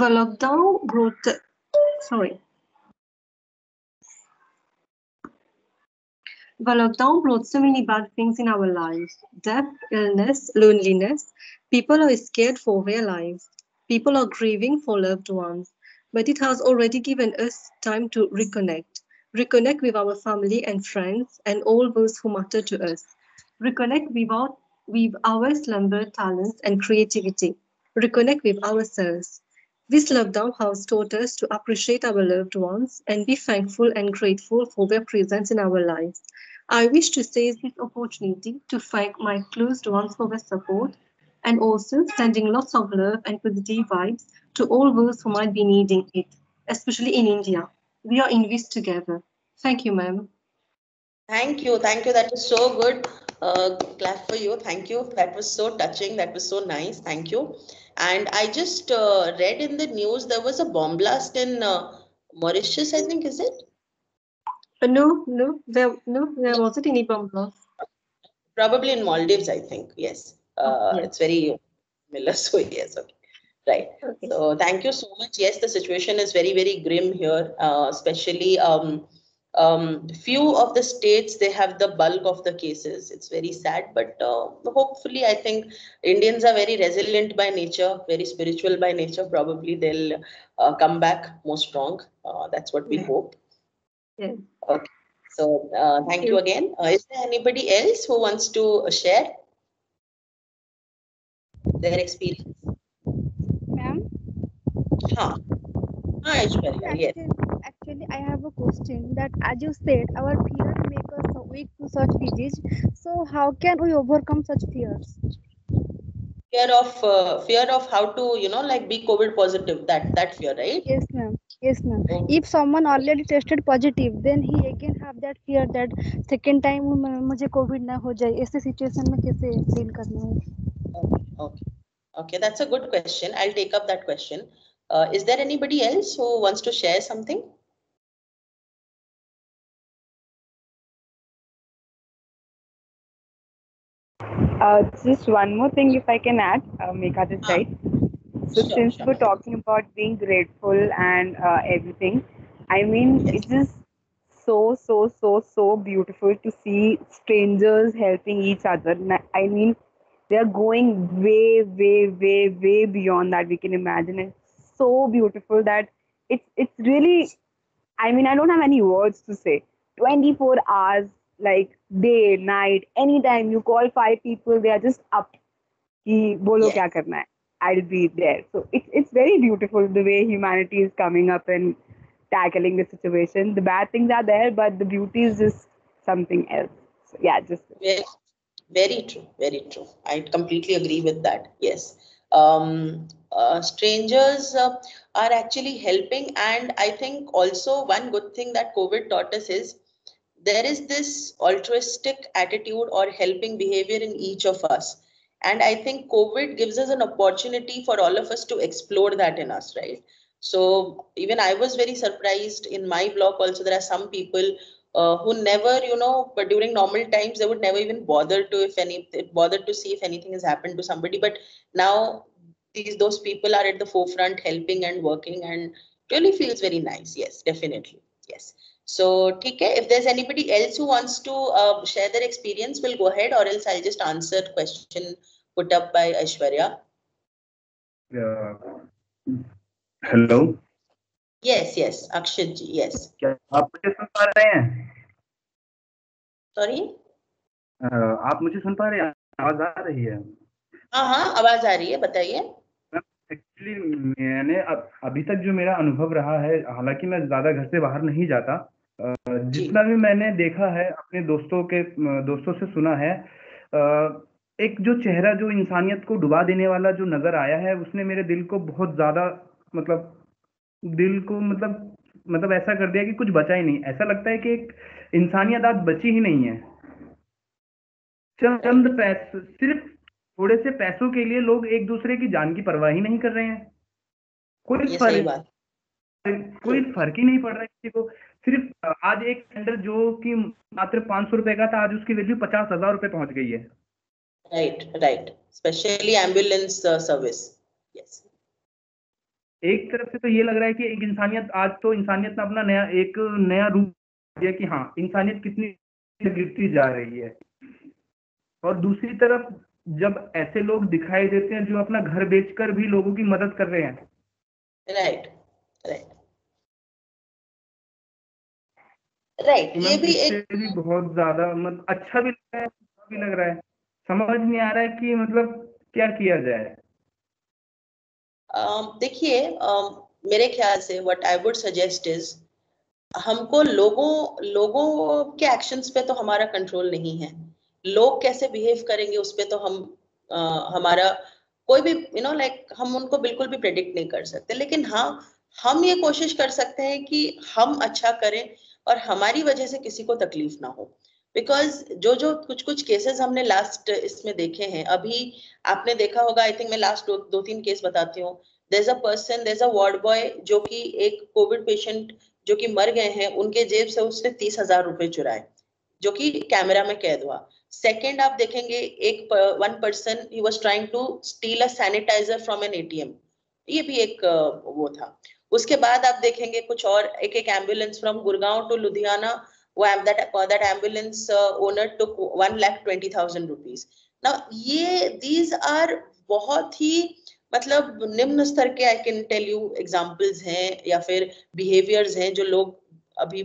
The lockdown brought, The lockdown brought so many bad things in our lives. Death, illness, loneliness. People are scared for their lives. People are grieving for loved ones, but it has already given us time to reconnect with our family and friends and all those who matter to us, reconnect with our slumber talents and creativity, reconnect with ourselves. This lockdown has taught us to appreciate our loved ones and be thankful and grateful for their presence in our lives. I wish to seize this opportunity to thank my close ones for their support, and also sending lots of love and positive vibes to all those who might be needing it, especially in India. We are in this together. Thank you, ma'am. Thank you. Thank you. That was so good. Clap for you. Thank you. That was so touching. That was so nice. Thank you. And I just read in the news, there was a bomb blast in Mauritius, I think, is it? No, there wasn't any bomb blast. Probably in Maldives, I think. Yes. Yes. It's very similar, so yes, okay, right. Okay. So thank you so much. Yes, the situation is very, very grim here, especially Few of the states, they have the bulk of the cases. It's very sad, but hopefully I think Indians are very resilient by nature, very spiritual by nature. Probably they'll come back more strong. That's what we hope. Yeah. Okay. So thank you again. Is there anybody else who wants to share their experience? Ma'am? Huh. Actually, I have a question that, as you said, our fear makes us weak to such disease. So how can we overcome such fears? Fear of how to, you know, like be COVID positive, that fear, right? Yes, ma'am. Yes, ma'am. Oh. If someone already tested positive, then he again have that fear that second time मुझे COVID ना हो जाए. ऐसे situation में कैसे deal करना है? Okay. That's a good question. I'll take up that question. Is there anybody else who wants to share something? Just one more thing, if I can add, Megha this side. So sure, since we're talking about being grateful and everything, I mean, yes, it's just so beautiful to see strangers helping each other. I mean, they are going way beyond that we can imagine it. So beautiful that it's really, I mean, I don't have any words to say. 24 hours, like day, night, anytime you call 5 people, they are just up. Ki bolo kya karna hai? I'll be there. So it's very beautiful the way humanity is coming up and tackling the situation. The bad things are there, but the beauty is just something else. So yeah, just very true. I completely agree with that. Yes. Strangers are actually helping, and I think also one good thing that COVID taught us is there is this altruistic attitude or helping behavior in each of us, and I think COVID gives us an opportunity for all of us to explore that in us, right? So even I was very surprised in my block also. There are some people who never, you know, but during normal times they would never even bother to see if anything has happened to somebody, but now those people are at the forefront helping and working, and really feels very nice. Yes, definitely. Yes. So, okay, if there's anybody else who wants to share their experience, we'll go ahead, or else I'll just answer the question put up by Aishwarya. Yeah. Hello. Yes. Akshat ji, yes. आप मुझे सुन पा रहे हैं? Sorry? आप मुझे सुन पा रहे हैं? आवाज आ रही है? हाँ, आवाज आ रही है, बताइए। एक्चुअली मैंने अभी तक जो मेरा अनुभव रहा है, हालांकि मैं ज्यादा घर से बाहर नहीं जाता, जितना भी मैंने देखा है अपने दोस्तों से सुना है, एक जो चेहरा जो इंसानियत को डुबा देने वाला जो नजर आया है, उसने मेरे दिल को बहुत ज्यादा मतलब ऐसा कर दिया कि कुछ बचा ही नहीं. ऐसा लगता है कि एक इंसानियत आज बची ही नहीं है. चंद पैसे, सिर्फ थोड़े से पैसों के लिए लोग एक दूसरे की जान की परवाह ही नहीं कर रहे हैं. कोई फर्क ही नहीं पड़ रहा है किसी को. सिर्फ आज एक सिलेंडर जो कि मात्र 500 रुपए का था, आज उसकी वैल्यू 50,000 रुपए पहुंच गई है. Right. Specially ambulance service. Yes. एक तरफ से तो ये लग रहा है कि एक इंसानियत, आज तो इंसानियत ने अपना नया रूप दिया कि हाँ, इंसानियत कितनी गिरती जा रही है. और दूसरी तरफ जब ऐसे लोग दिखाई देते हैं जो अपना घर बेचकर भी लोगों की मदद कर रहे हैं. राइट. ये भी बहुत ज्यादा अच्छा भी लग रहा है, बुरा भी लग रहा है. समझ नहीं आ रहा है कि क्या किया जाए. देखिए, मेरे ख्याल से what I would suggest is, हमको लोगों के एक्शंस पे तो हमारा कंट्रोल नहीं है. लोग कैसे बिहेव करेंगे उस पे तो हमारा कोई भी, यू नो, लाइक हम उनको बिल्कुल भी प्रेडिक्ट नहीं कर सकते. लेकिन हाँ, हम ये कोशिश कर सकते हैं कि हम अच्छा करें और हमारी वजह से किसी को तकलीफ ना हो. बिकॉज जो कुछ केसेस हमने लास्ट इसमें देखे हैं, अभी आपने देखा होगा, आई थिंक मैं लास्ट 2-3 केस बताती हूँ. There is a ward boy जो कि एक कोविड पेशेंट जो कि मर गए हैं, उनके जेब से उसने 30,000 रुपए चुराए, जो कि कैमरा में कैद हुआ. सेकेंड, आप देखेंगे एक one person, he was trying to steal a sanitiser from an ATM. ये भी एक वो था. उसके बाद आप देखेंगे कुछ और एक एक ambulance from Gurgaon to Ludhiana that ambulance owner took 1,20,000 rupees. Now these are बहुत ही मतलब निम्न स्तर के I can tell you examples हैं या फिर behaviors हैं जो लोग अभी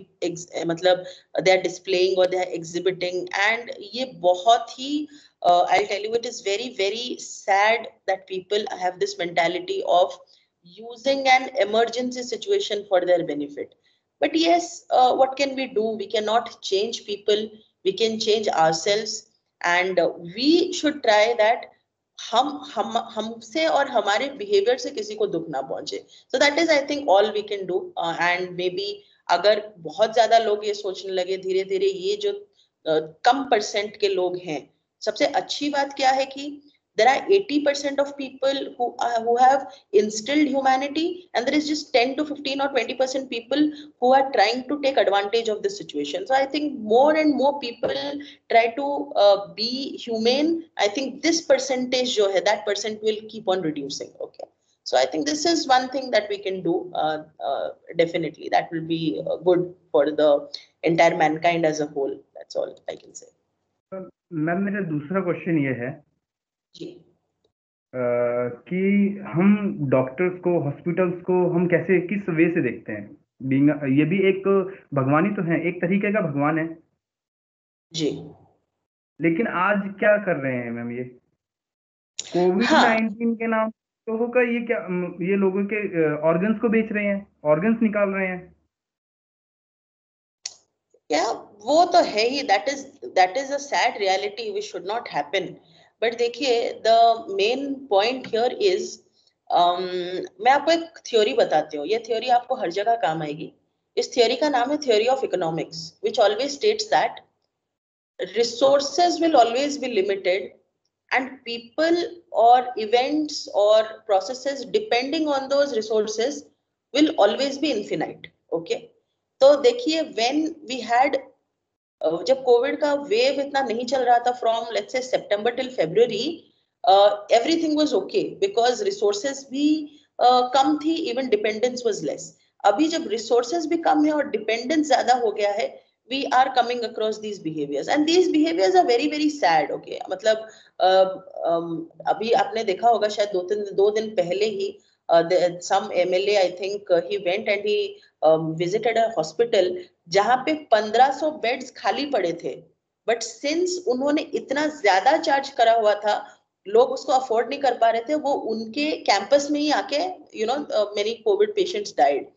मतलब they are displaying or they are exhibiting, and ये बहुत ही I'll tell you it is very, very sad that people have this mentality of using an emergency situation for their benefit. But yes, what can we do? We cannot change people. We can change ourselves, and we should try that हमसे और हमारे behavior से किसी को दुख ना पहुंचे. So that is, I think, all we can do. And maybe अगर बहुत ज़्यादा लोग ये सोचने लगे धीरे-धीरे, ये जो कम परसेंट के लोग हैं, सबसे अच्छी बात क्या है कि there are 80% of people who have instilled humanity, and there is just 10 to 15 or 20% people who are trying to take advantage of this situation. So I think more and more people try to be humane. I think this percentage, jo hai, that percent will keep on reducing. Okay. So I think this is one thing that we can do. Definitely, that will be good for the entire mankind as a whole. That's all I can say. Ma'am, मेरा दूसरा question ये है कि हम doctors को, hospitals को हम कैसे, किस वे से देखते हैं? ये भी एक भगवान ही तो है, एक तरीके का भगवान है जी. लेकिन आज क्या कर रहे हैं मैम, ये कोविड-19 के नाम तो होगा, ये क्या, ये लोगों के ऑर्गन्स को बेच रहे हैं, ऑर्गन्स निकाल रहे हैं. या वो तो है ही, that is a sad reality which should not happen. But देखिए, the main point here is, मैं आपको एक थ्योरी बताती हूँ. ये थ्योरी आपको हर जगह काम आएगी. इस थ्योरी का नाम है theory of economics, which always states that resources will always be limited and people और इवेंट्स और processes depending on those resources will always be infinite. Okay, तो देखिए, व्हेन वी हैड, जब कोविड का वेव इतना नहीं चल रहा था, फ्रॉम लेट्स से सितंबर टिल फरवरी, everything was okay because resources भी कम थी, इवन डिपेंडेंस वाज लेस. अभी जब रिसोर्सेज भी कम है और डिपेंडेंस ज्यादा हो गया है, we are coming across these behaviours, and these behaviours are very, very sad. Okay, मतलब अभी आपने देखा होगा, शायद दो दिन पहले ही some MLA, I think, he went and he visited a hospital जहाँ पे 1500 बेड्स खाली पड़े थे, बट सिंस उन्होंने इतना ज्यादा चार्ज करा हुआ था, लोग उसको अफोर्ड नहीं कर पा रहे थे, वो उनके कैंपस में ही आके, you know, many Covid patients died.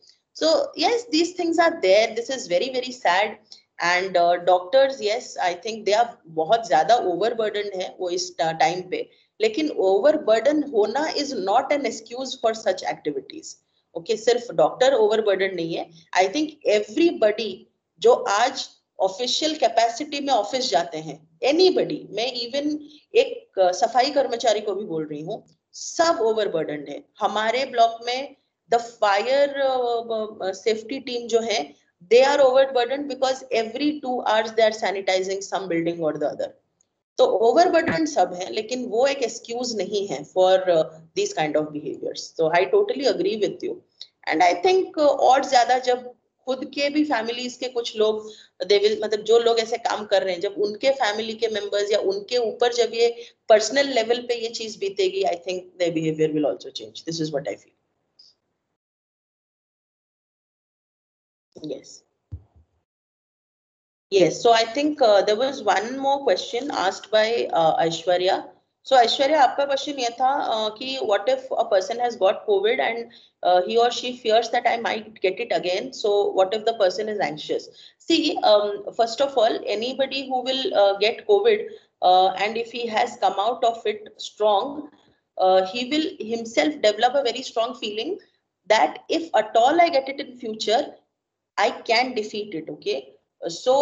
So yes, these things are there. This is very, very sad. And doctors, yes, I think they are बहुत ज्यादा ओवरबर्डन है वो इस टाइम पे, लेकिन ओवरबर्डन होना is not an excuse for such activities. Okay, सिर्फ doctor overburden नहीं है. आई थिंक एवरीबडी जो आज ऑफिशियल कैपेसिटी में ऑफिस जाते हैं, एनीबडी, मैं इवन एक सफाई कर्मचारी को भी बोल रही हूँ, सब ओवरबर्डन है. हमारे ब्लॉक में द फायर सेफ्टी टीम जो है, they are overburden because every 2 hours they are sanitising some building और द अदर. तो ओवरबर्डन सब है, लेकिन वो एक एक्सक्यूज नहीं है for this kind of behaviours. So I totally agree with you. And I think और ज्यादा जब खुद के भी फैमिलीज के कुछ लोग, मतलब जो लोग ऐसे काम कर रहे हैं, जब उनके फैमिली के मेंबर्स या उनके ऊपर जब ये पर्सनल लेवल पे ये चीज बीतेगी, I think their behaviour will also change. This is what I feel. Yes. Yes, so I think there was one more question asked by Aishwarya. So Aishwarya, आपका question ये था कि what if a person has got COVID and he or she fears that I might get it again? So what if the person is anxious? See, first of all, anybody who will get COVID and if he has come out of it strong, he will himself develop a very strong feeling that if at all I get it in future, I can defeat it. Okay. So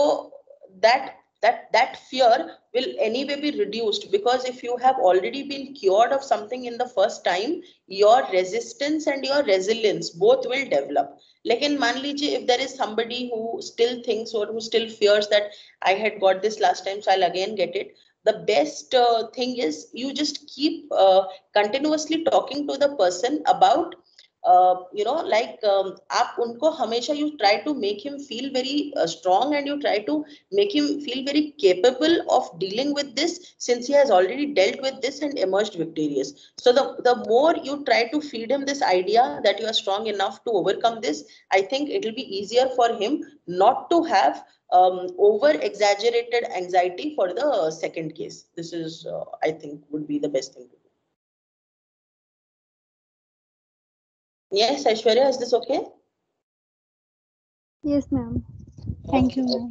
that fear will anyway be reduced, because if you have already been cured of something in the first time, your resistance and your resilience both will develop. Lekin मान लीजिए, if there is somebody who still thinks or who still fears that I had got this last time, so I'll again get it, the best thing is you just keep continuously talking to the person about आप उनको हमेशा you try to make him feel very strong and you try to make him feel very capable of dealing with this since he has already dealt with this and emerged victorious. So the more you try to feed him this idea that you are strong enough to overcome this, I think it will be easier for him not to have over exaggerated anxiety for the second case. This is I think would be the best thing to do. Yes, Aishwarya, is this okay? Yes, ma'am. Thank you, ma'am.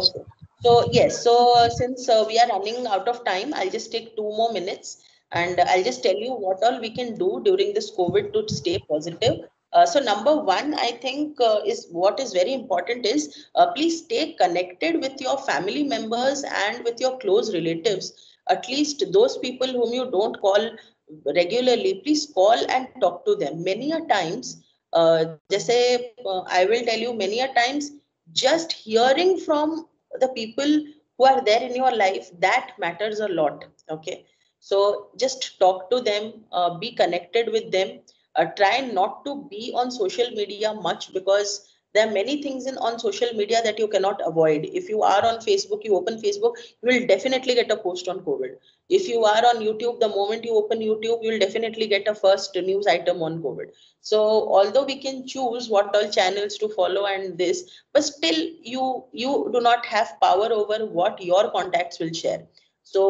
Okay. So yes, so since we are running out of time, I'll just take 2 more minutes and I'll just tell you what all we can do during this COVID to stay positive. So number one, I think is what is very important is please stay connected with your family members and with your close relatives. At least those people whom you don't call regularly, please call and talk to them. Many a times, I will tell you, many a times just hearing from the people who are there in your life, that matters a lot. Okay, so just talk to them, be connected with them. Try not to be on social media much because there are many things on social media that you cannot avoid. If you are on Facebook, you open Facebook, you will definitely get a post on COVID. If you are on YouTube, the moment you open YouTube, you will definitely get a first news item on COVID. So although we can choose what all channels to follow and this, but still you do not have power over what your contacts will share. So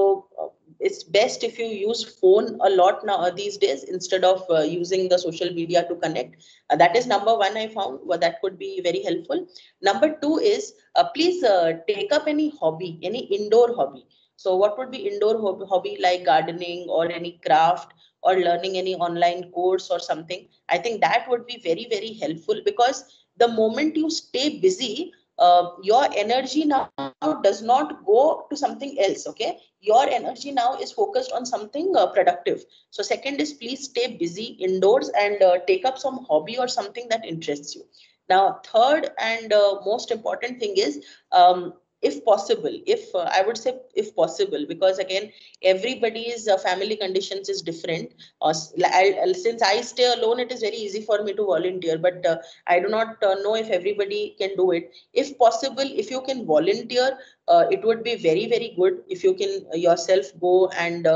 it's best if you use phone a lot now these days instead of using the social media to connect. That is number one I found, well, that could be very helpful. Number two is please take up any hobby, any indoor hobby. So what would be indoor hobby like gardening or any craft or learning any online course or something. I think that would be very, very helpful because the moment you stay busy, your energy now does not go to something else. Okay, your energy now is focused on something productive. So second is please stay busy indoors and take up some hobby or something that interests you. Now third and most important thing is if possible, if I would say if possible, because again, everybody's family conditions is different. Since I stay alone, it is very easy for me to volunteer, but I do not know if everybody can do it. If possible, if you can volunteer, it would be very, very good if you can yourself go and,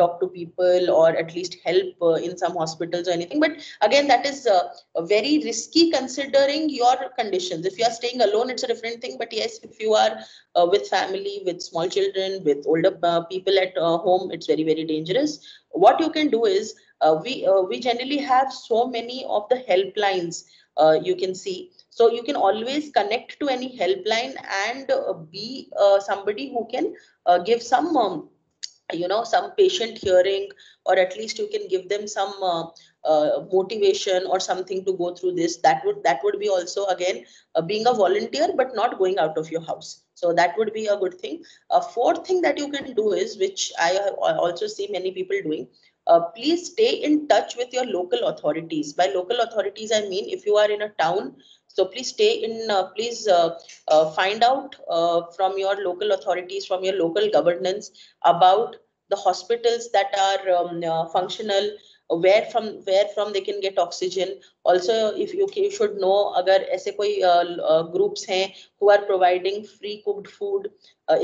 talk to people or at least help in some hospitals or anything. But again, that is very risky considering your conditions. If you are staying alone, it's a different thing. But yes, if you are with family, with small children, with older people at home, it's very, very dangerous. What you can do is we generally have so many of the helplines you can see. So you can always connect to any helpline and be somebody who can give some, some patient hearing, or at least you can give them some motivation or something to go through this. That would be also again being a volunteer, but not going out of your house. So that would be a good thing. Fourth thing that you can do is, which I also see many people doing, please stay in touch with your local authorities. By local authorities, I mean if you are in a town, so please stay in, find out from your local authorities, from your local governance about the hospitals that are functional, where from they can get oxygen. Also, if you should know, अगर ऐसे कोई groups हैं who are providing free cooked food,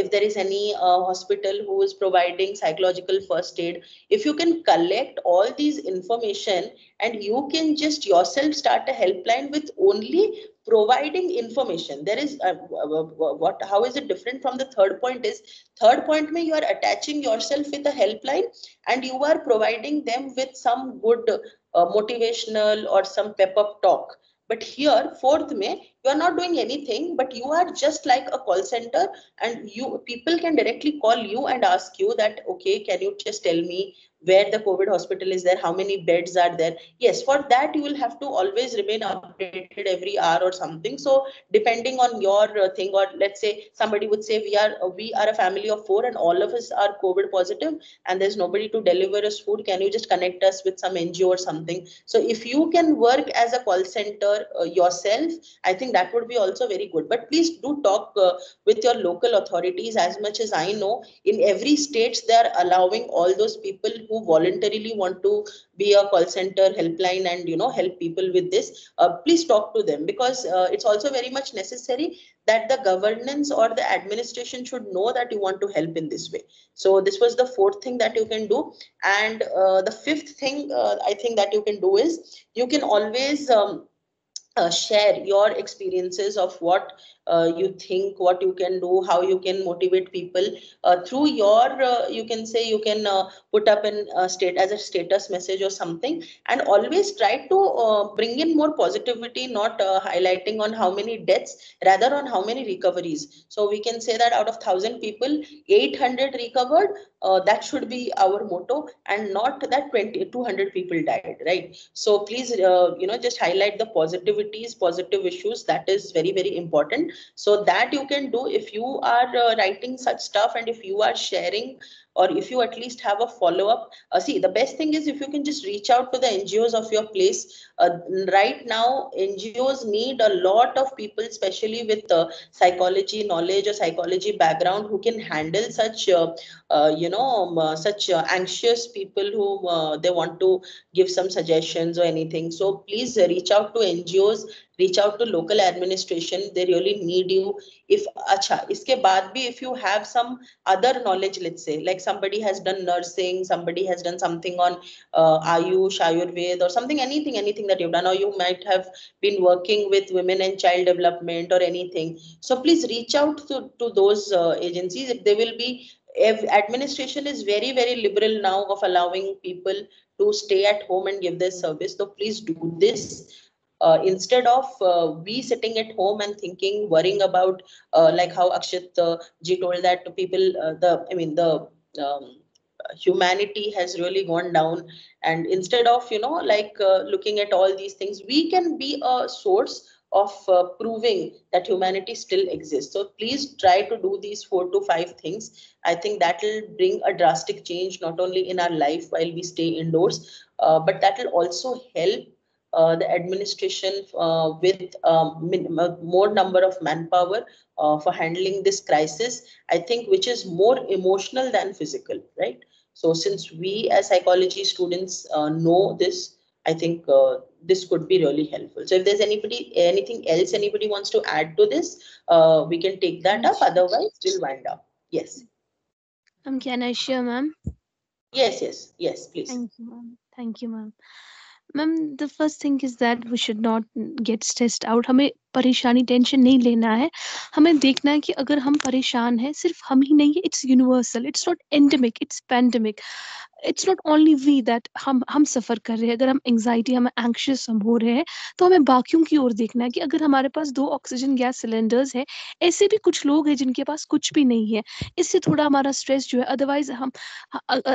if there is any hospital who is providing psychological first aid, if you can collect all these information and you can just yourself start a helpline with only providing information. There is how is it different from the third point is, third point mein you are attaching yourself with a helpline and you are providing them with some good motivational or some pep up talk. But here fourth mein you are not doing anything, but you are just like a call center and people can directly call you and ask you that, okay, can you just tell me where the COVID hospital is there, how many beds are there. Yes, for that you will have to always remain updated every hour or something. So depending on your thing, or let's say somebody would say we are a family of 4 and all of us are COVID positive and there's nobody to deliver us food. Can you just connect us with some NGO or something? So if you can work as a call center yourself, I think that would be also very good. But please do talk with your local authorities. As much as I know, in every state they are allowing all those people who voluntarily want to be a call center helpline and, you know, help people with this. Please talk to them, because it's also very much necessary that the governance or the administration should know that you want to help in this way. So this was the fourth thing that you can do. And the fifth thing I think that you can do is you can always share your experiences of what you think, what you can do, how you can motivate people through your, you can say, you can put up in a status message or something, and always try to bring in more positivity, not highlighting on how many deaths, rather on how many recoveries. So we can say that out of 1,000 people, 800 recovered. That should be our motto, and not that 200 people died, right? So please, you know, just highlight the positivities, positive issues. That is very, very important. So that you can do if you are writing such stuff, and if you are sharing, or if you at least have a follow-up. See, the best thing is if you can just reach out to the NGOs of your place. Right now, NGOs need a lot of people, especially with psychology knowledge or psychology background, who can handle such, such anxious people who they want to give some suggestions or anything. So please reach out to NGOs. Reach out to local administration. They really need you. If if you have some other knowledge, let's say, like somebody has done nursing, somebody has done something on Ayush, Ayurveda or something, anything that you've done, or you might have been working with women and child development or anything. So please reach out to those agencies. If they will be, if administration is very, very liberal now of allowing people to stay at home and give their service. So please do this. Instead of we sitting at home and thinking, worrying about like how Akshat ji told that people, humanity has really gone down. And instead of, you know, like looking at all these things, we can be a source of proving that humanity still exists. So please try to do these 4 to 5 things. I think that will bring a drastic change, not only in our life while we stay indoors, but that will also help the administration with more number of manpower for handling this crisis, I think, which is more emotional than physical, right? So since we as psychology students know this, I think this could be really helpful. So if there's anything else anybody wants to add to this, we can take that up. Otherwise, we'll wind up. Yes. Kiana Sharma, ma'am. Yes, please. Thank you, ma'am. Ma'am, the first thing is that we should not get stressed out. हमें परेशानी tension नहीं लेना है. हमें देखना है कि अगर हम परेशान हैं, सिर्फ हम ही नहीं है. It's universal. It's not endemic. It's pandemic. It's not only we that हम सफ़र कर रहे हैं. अगर हम anxiety, हम anxious हम हो रहे हैं, तो हमें बाकियों की ओर देखना है कि अगर हमारे पास 2 ऑक्सीजन गैस सिलेंडर्स है, ऐसे भी कुछ लोग हैं जिनके पास कुछ भी नहीं है. इससे थोड़ा हमारा स्ट्रेस जो है,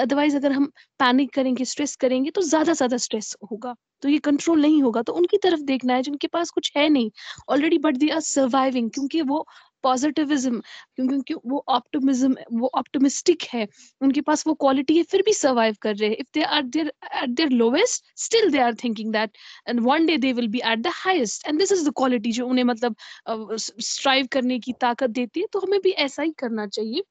अदरवाइज अगर हम पैनिक करेंगे, स्ट्रेस करेंगे, तो ज़्यादा स्ट्रेस होगा, तो ये कंट्रोल नहीं होगा. तो उनकी तरफ देखना है जिनके पास कुछ है नहीं already, but they are surviving, क्योंकि वो पॉजिटिविज्म, क्योंकि वो ऑप्टिमिज्म, वो ऑप्टिमिस्टिक है, उनके पास वो क्वालिटी है, फिर भी सर्वाइव कर रहे हैं. If they are there at their lowest, still they are thinking that and one day they will be at the highest, and this is the quality जो उन्हें मतलब स्ट्राइव करने की ताकत देती है. तो हमें भी ऐसा ही करना चाहिए.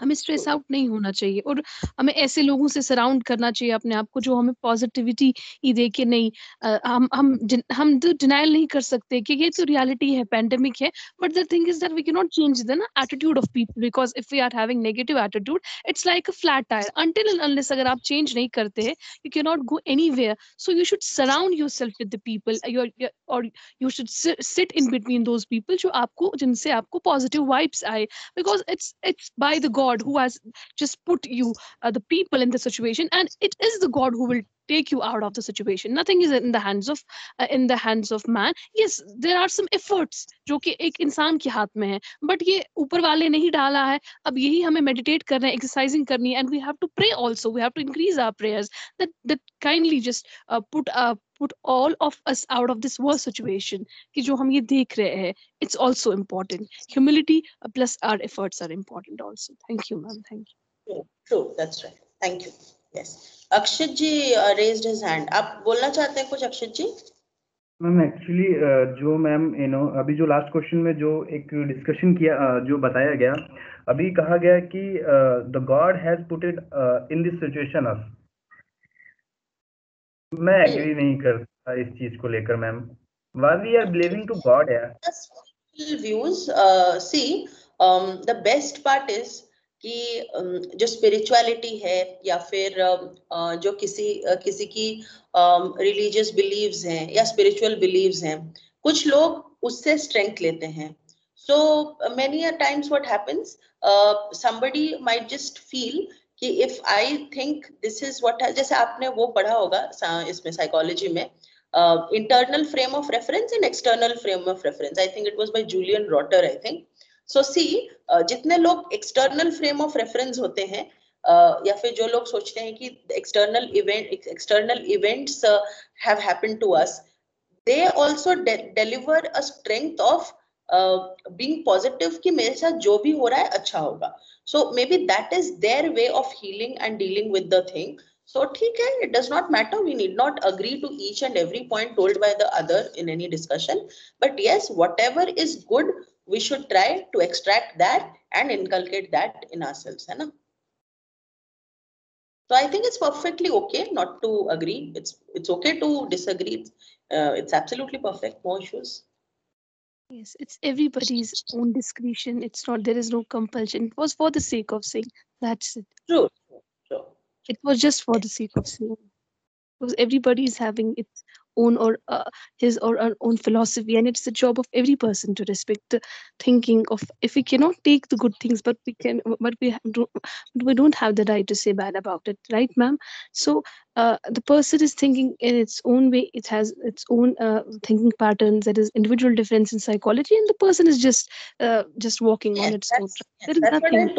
हमें स्ट्रेस आउट नहीं होना चाहिए, और हमें ऐसे लोगों से सराउंड करना चाहिए अपने आप को जो हमें पॉजिटिविटी ही दे के नहीं. हम डिनाइल नहीं कर सकते कि ये तो रियलिटी है, पैंडेमिक है, but the thing is that we can not change the attitude of people, because if we are having negative attitude, it's like a flat tyre. Until and unless अगर आप चेंज नहीं करते हैं, you can not go anywhere. So you should surround yourself with the people, और you should sit in between those people जो आपको, जिनसे आपको पॉजिटिव वाइब्स आए, because it's by the God who has just put you, the people in the situation, and it is the God who will take you out of the situation. Nothing is in the hands of man. Yes, there are some efforts जो कि एक इंसान के हाथ में है, but ये ऊपर वाले नहीं डाला है. अब यही हमें meditate करना है, exercising करनी है, and we have to pray also. We have to increase our prayers that kindly just put all of us out of this worst situation. कि जो हम ये देख रहे हैं, it's also important. Humility plus our efforts are important also. Thank you, ma'am. Thank you. Yeah, true. That's right. Thank you. Yes. Akshat ji raised his hand. आप बोलना चाहते हैं कुछ अक्षत जी? मैम एक्चुअली जो मैम अभी जो लास्ट क्वेश्चन में जो एक डिस्कशन किया जो बताया गया, अभी कहा गया कि the God has put it in this situation us. मैं एग्री नहीं करता इस चीज को लेकर ma'am. Why we are blaming to God यार। Views see the best part is कि जो स्पिरिचुअलिटी है या फिर जो किसी की रिलीजियस बिलीव्स हैं या स्पिरिचुअल बिलीव्स हैं, कुछ लोग उससे स्ट्रेंथ लेते हैं। So many a times what happens, somebody might just feel कि if I think this is what, जैसे आपने वो पढ़ा होगा इसमें साइकोलॉजी में, internal frame of reference and external frame of reference. I think it was by जूलियन रॉटर I think. So see जितने लोग एक्सटर्नल फ्रेम ऑफ रेफरेंस होते हैं या फिर जो लोग सोचते हैं कि external events have happened to us, they also deliver a strength of being positive कि मेरे साथ जो भी हो रहा है अच्छा होगा। So maybe that is their way of healing and dealing with the thing. So ठीक है, it does not matter, we need not agree to each and every point told by the other in any discussion, but yes, whatever is good we should try to extract that and inculcate that in ourselves, hai na? So I think it's perfectly okay not to agree, it's okay to disagree, it's absolutely perfect, no issues. Yes, it's everybody's own discretion, it's not, there is no compulsion. It was for the sake of saying, that's it. True. It was just for the sake of saying, because everybody is having its own or his or her own philosophy, and it's the job of every person to respect the thinking of, if we cannot take the good things, but we can, but we don't have the right to say bad about it, right ma'am? So the person is thinking in its own way, it has its own thinking patterns, that is individual difference in psychology, and the person is just walking on its own. There is nothing.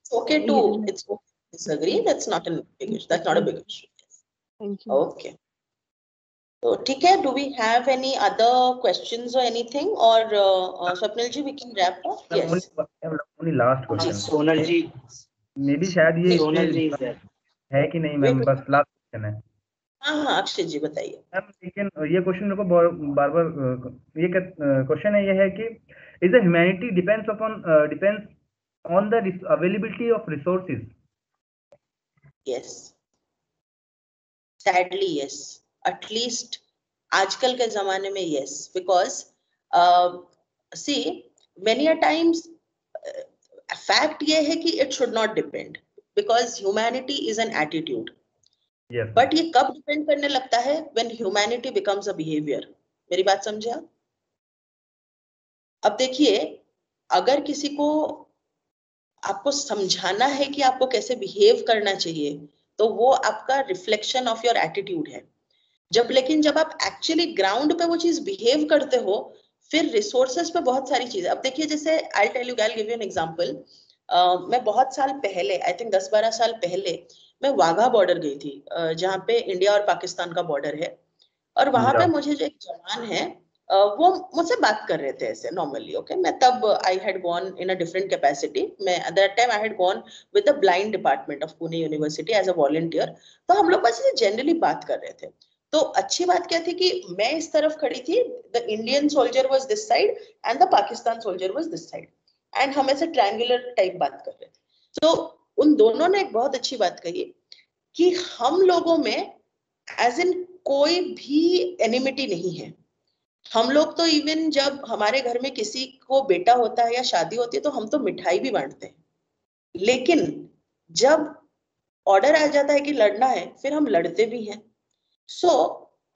It's okay to disagree, that's not a big issue. Yes. Thank you. Okay. So, ठीक है, do we have any other questions or anything, or Swapnil ji, we can wrap up? Yes. Only last question. Sonal ji, maybe शायद ये Sonal ji है कि नहीं ma'am, बस last question है। हाँ, अक्षय जी बताइए। मैम लेकिन ये क्वेश्चन को बार-बार ये क्वेश्चन है, ये है कि is the humanity depends on the availability of resources? Yes. Sadly, yes. At least आजकल के जमाने में yes, because see many a times fact ये है कि it should not depend, because humanity is an attitude. Yes. But ये कब depend करने लगता है? When humanity becomes a behavior. मेरी बात समझे आप? अब देखिए, अगर किसी को आपको समझाना है कि आपको कैसे बिहेव करना चाहिए, तो वो आपका रिफ्लेक्शन ऑफ योर एटीट्यूड है। लेकिन जब आप एक्चुअली ग्राउंड पे वो चीज बिहेव करते हो, फिर रिसोर्सेस पे बहुत सारी चीजें। अब देखिए, जैसे I will give you an example, मैं बहुत साल पहले, आई थिंक 10-12 साल पहले, मैं वाघा बॉर्डर गई थी, जहां पे इंडिया और पाकिस्तान का बॉर्डर है, और वहां पे मुझे जो एक जवान है वो मुझसे बात कर रहे थे ऐसे नॉर्मली। ओके, मैं तब I had gone in a different capacity, मैं at that time I had gone with the blind department of Pune university as a volunteer. तो हम लोग बस जनरली बात कर रहे थे। तो अच्छी बात क्या थी कि मैं इस तरफ खड़ी थी, the Indian soldier was this side and the Pakistan soldier was this side, and हम ऐसे ट्रायंगुलर टाइप बात कर रहे थे। तो उन दोनों ने एक बहुत अच्छी बात कही कि हम लोगों में एज इन कोई भी एनिमिटी नहीं है। हम लोग तो इवन जब हमारे घर में किसी को बेटा होता है या शादी होती है, तो हम तो मिठाई भी बांटते हैं, लेकिन जब ऑर्डर आ जाता है कि लड़ना है, फिर हम लड़ते भी हैं। So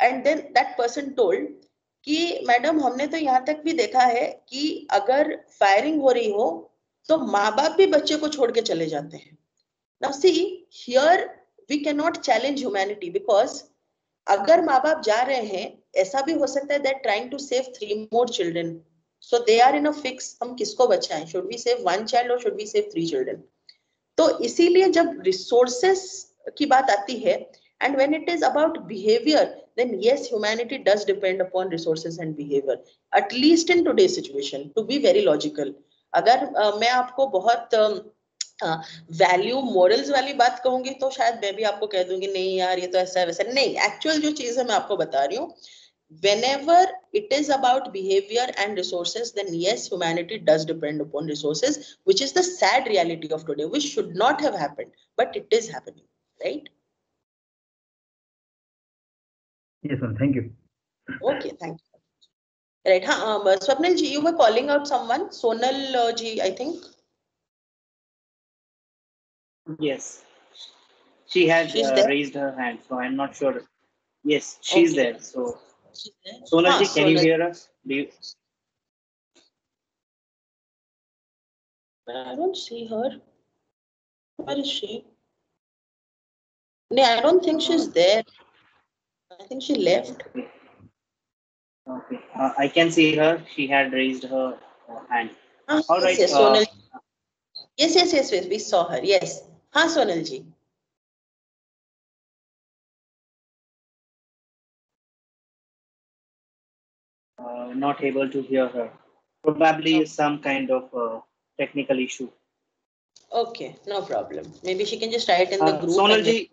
and then that person told कि मैडम, हमने तो यहाँ तक भी देखा है कि अगर फायरिंग हो रही हो तो माँ बाप भी बच्चे को छोड़ के चले जाते हैं। Now see, here we cannot challenge humanity, because अगर माँ बाप जा रहे हैं, ऐसा भी हो सकता है they're trying to save 3 more children, so they are in a fix, हम किसको बचाएं, should we save 1 child or should we save 3 children? तो इसीलिए जब रिसोर्सेस की बात आती है, and when it is about behavior, then yes, humanity does depend upon resources and behavior, at least in today's situation, to be very logical. अगर मैं आपको बहुत value morals वाली बात कहूंगी, तो शायद मैं भी आपको कह दूंगी नहीं यार ये तो ऐसा है वैसा नहीं। एक्चुअल जो चीज है मैं आपको बता रही हूँ Whenever it is about behavior and resources, then yes, humanity does depend upon resources, which is the sad reality of today, which should not have happened, but it is happening, right? Yes, ma'am. Thank you. Okay, thank you. Right, Swapnil ji, you were calling out someone, Sonal ji, I think. Yes, she has raised her hand, so I'm not sure. Yes, she's okay. There. So, Sonal ji, can you hear us? I don't see her. Where is she? No, I don't think she's there. I think she left. Okay. Okay, I can see her. She had raised her hand. All right. Yes, Sonal. Yes. We saw her. Yes. Haan, Sonal ji. Not able to hear her. Probably some kind of technical issue. Okay, no problem. Maybe she can just write in the group. Sonal ji.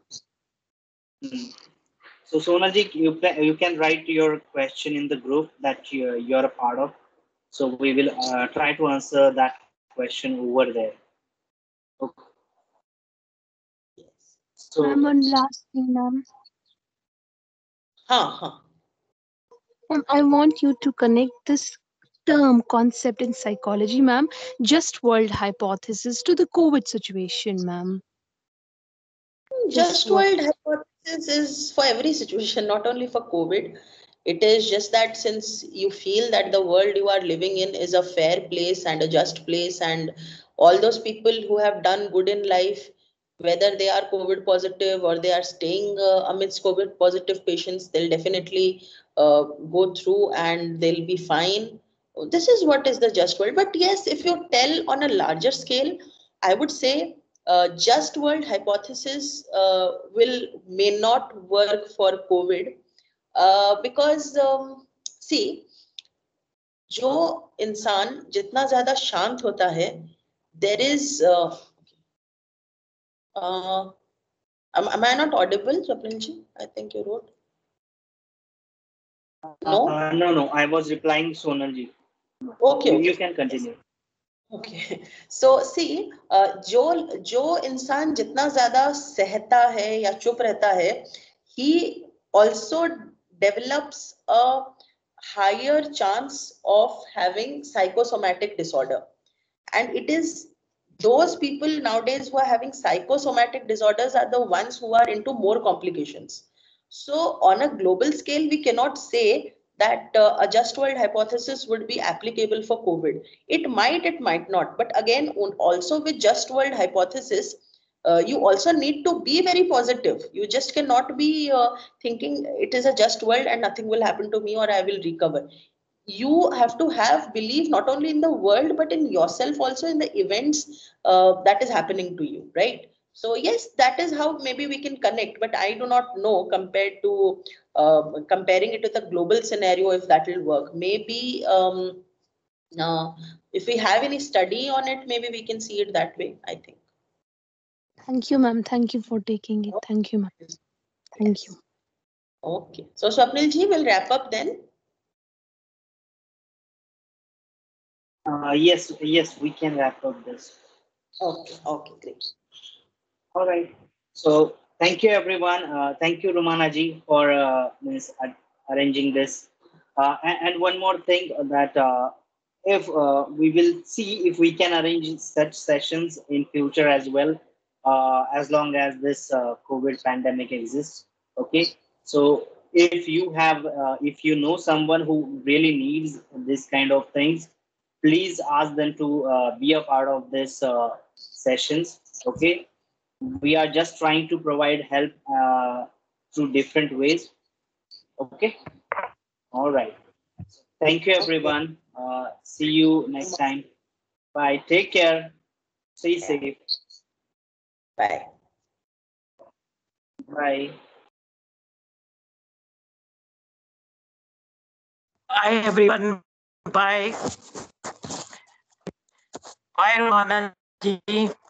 So Sonal ji, you can write your question in the group that you are a part of. So we will try to answer that question over there. Okay. Yes. So I'm on last thing, ma'am. I want you to connect this term concept in psychology, ma'am, just world hypothesis to the COVID situation, ma'am. Just world hypothesis. This is for every situation, not only for COVID. It is just that since you feel that the world you are living in is a fair place and a just place, and all those people who have done good in life, whether they are COVID positive or they are staying amidst COVID positive patients, they'll definitely go through and they'll be fine. This is what is the just world. But yes, if you tell on a larger scale, I would say just world hypothesis may not work for COVID because see, जो इंसान जितना ज़्यादा शांत होता है, there is am I not audible, Swapnil ji? I think you wrote. No. No. I was replying Sonal ji. Okay. You can continue. Okay, so see, जो इंसान जितना ज्यादा सहता है या चुप रहता है, he also develops a higher chance of having psychosomatic disorder, and it is those people nowadays who are having psychosomatic disorders are the ones who are into more complications. So on a global scale, we cannot say that a just world hypothesis would be applicable for COVID. It might not. But again, also with just world hypothesis, you also need to be very positive. You just cannot be thinking it is a just world and nothing will happen to me or I will recover. You have to have belief not only in the world, but in yourself also, in the events that is happening to you, right? So yes, that is how maybe we can connect, but I do not know compared to comparing it with a global scenario if that will work. Maybe if we have any study on it, maybe we can see it that way, I think. Thank you, ma'am. Thank you for taking it. Thank you, ma'am. Thank you. Okay. So Swapnil ji, will wrap up then. Yes, we can wrap up this. Okay, great. All right. So thank you, everyone. Thank you, Rumana ji, for arranging this. And one more thing that if we will see if we can arrange such sessions in future as well, as long as this COVID pandemic exists. Okay. So if you know someone who really needs this kind of things, please ask them to be a part of this sessions. Okay. We are just trying to provide help through different ways. Okay. All right. Thank you, everyone. See you next time. Bye. Take care. Stay safe. Bye. Bye. Bye, everyone. Bye. Bye, Rumana ji.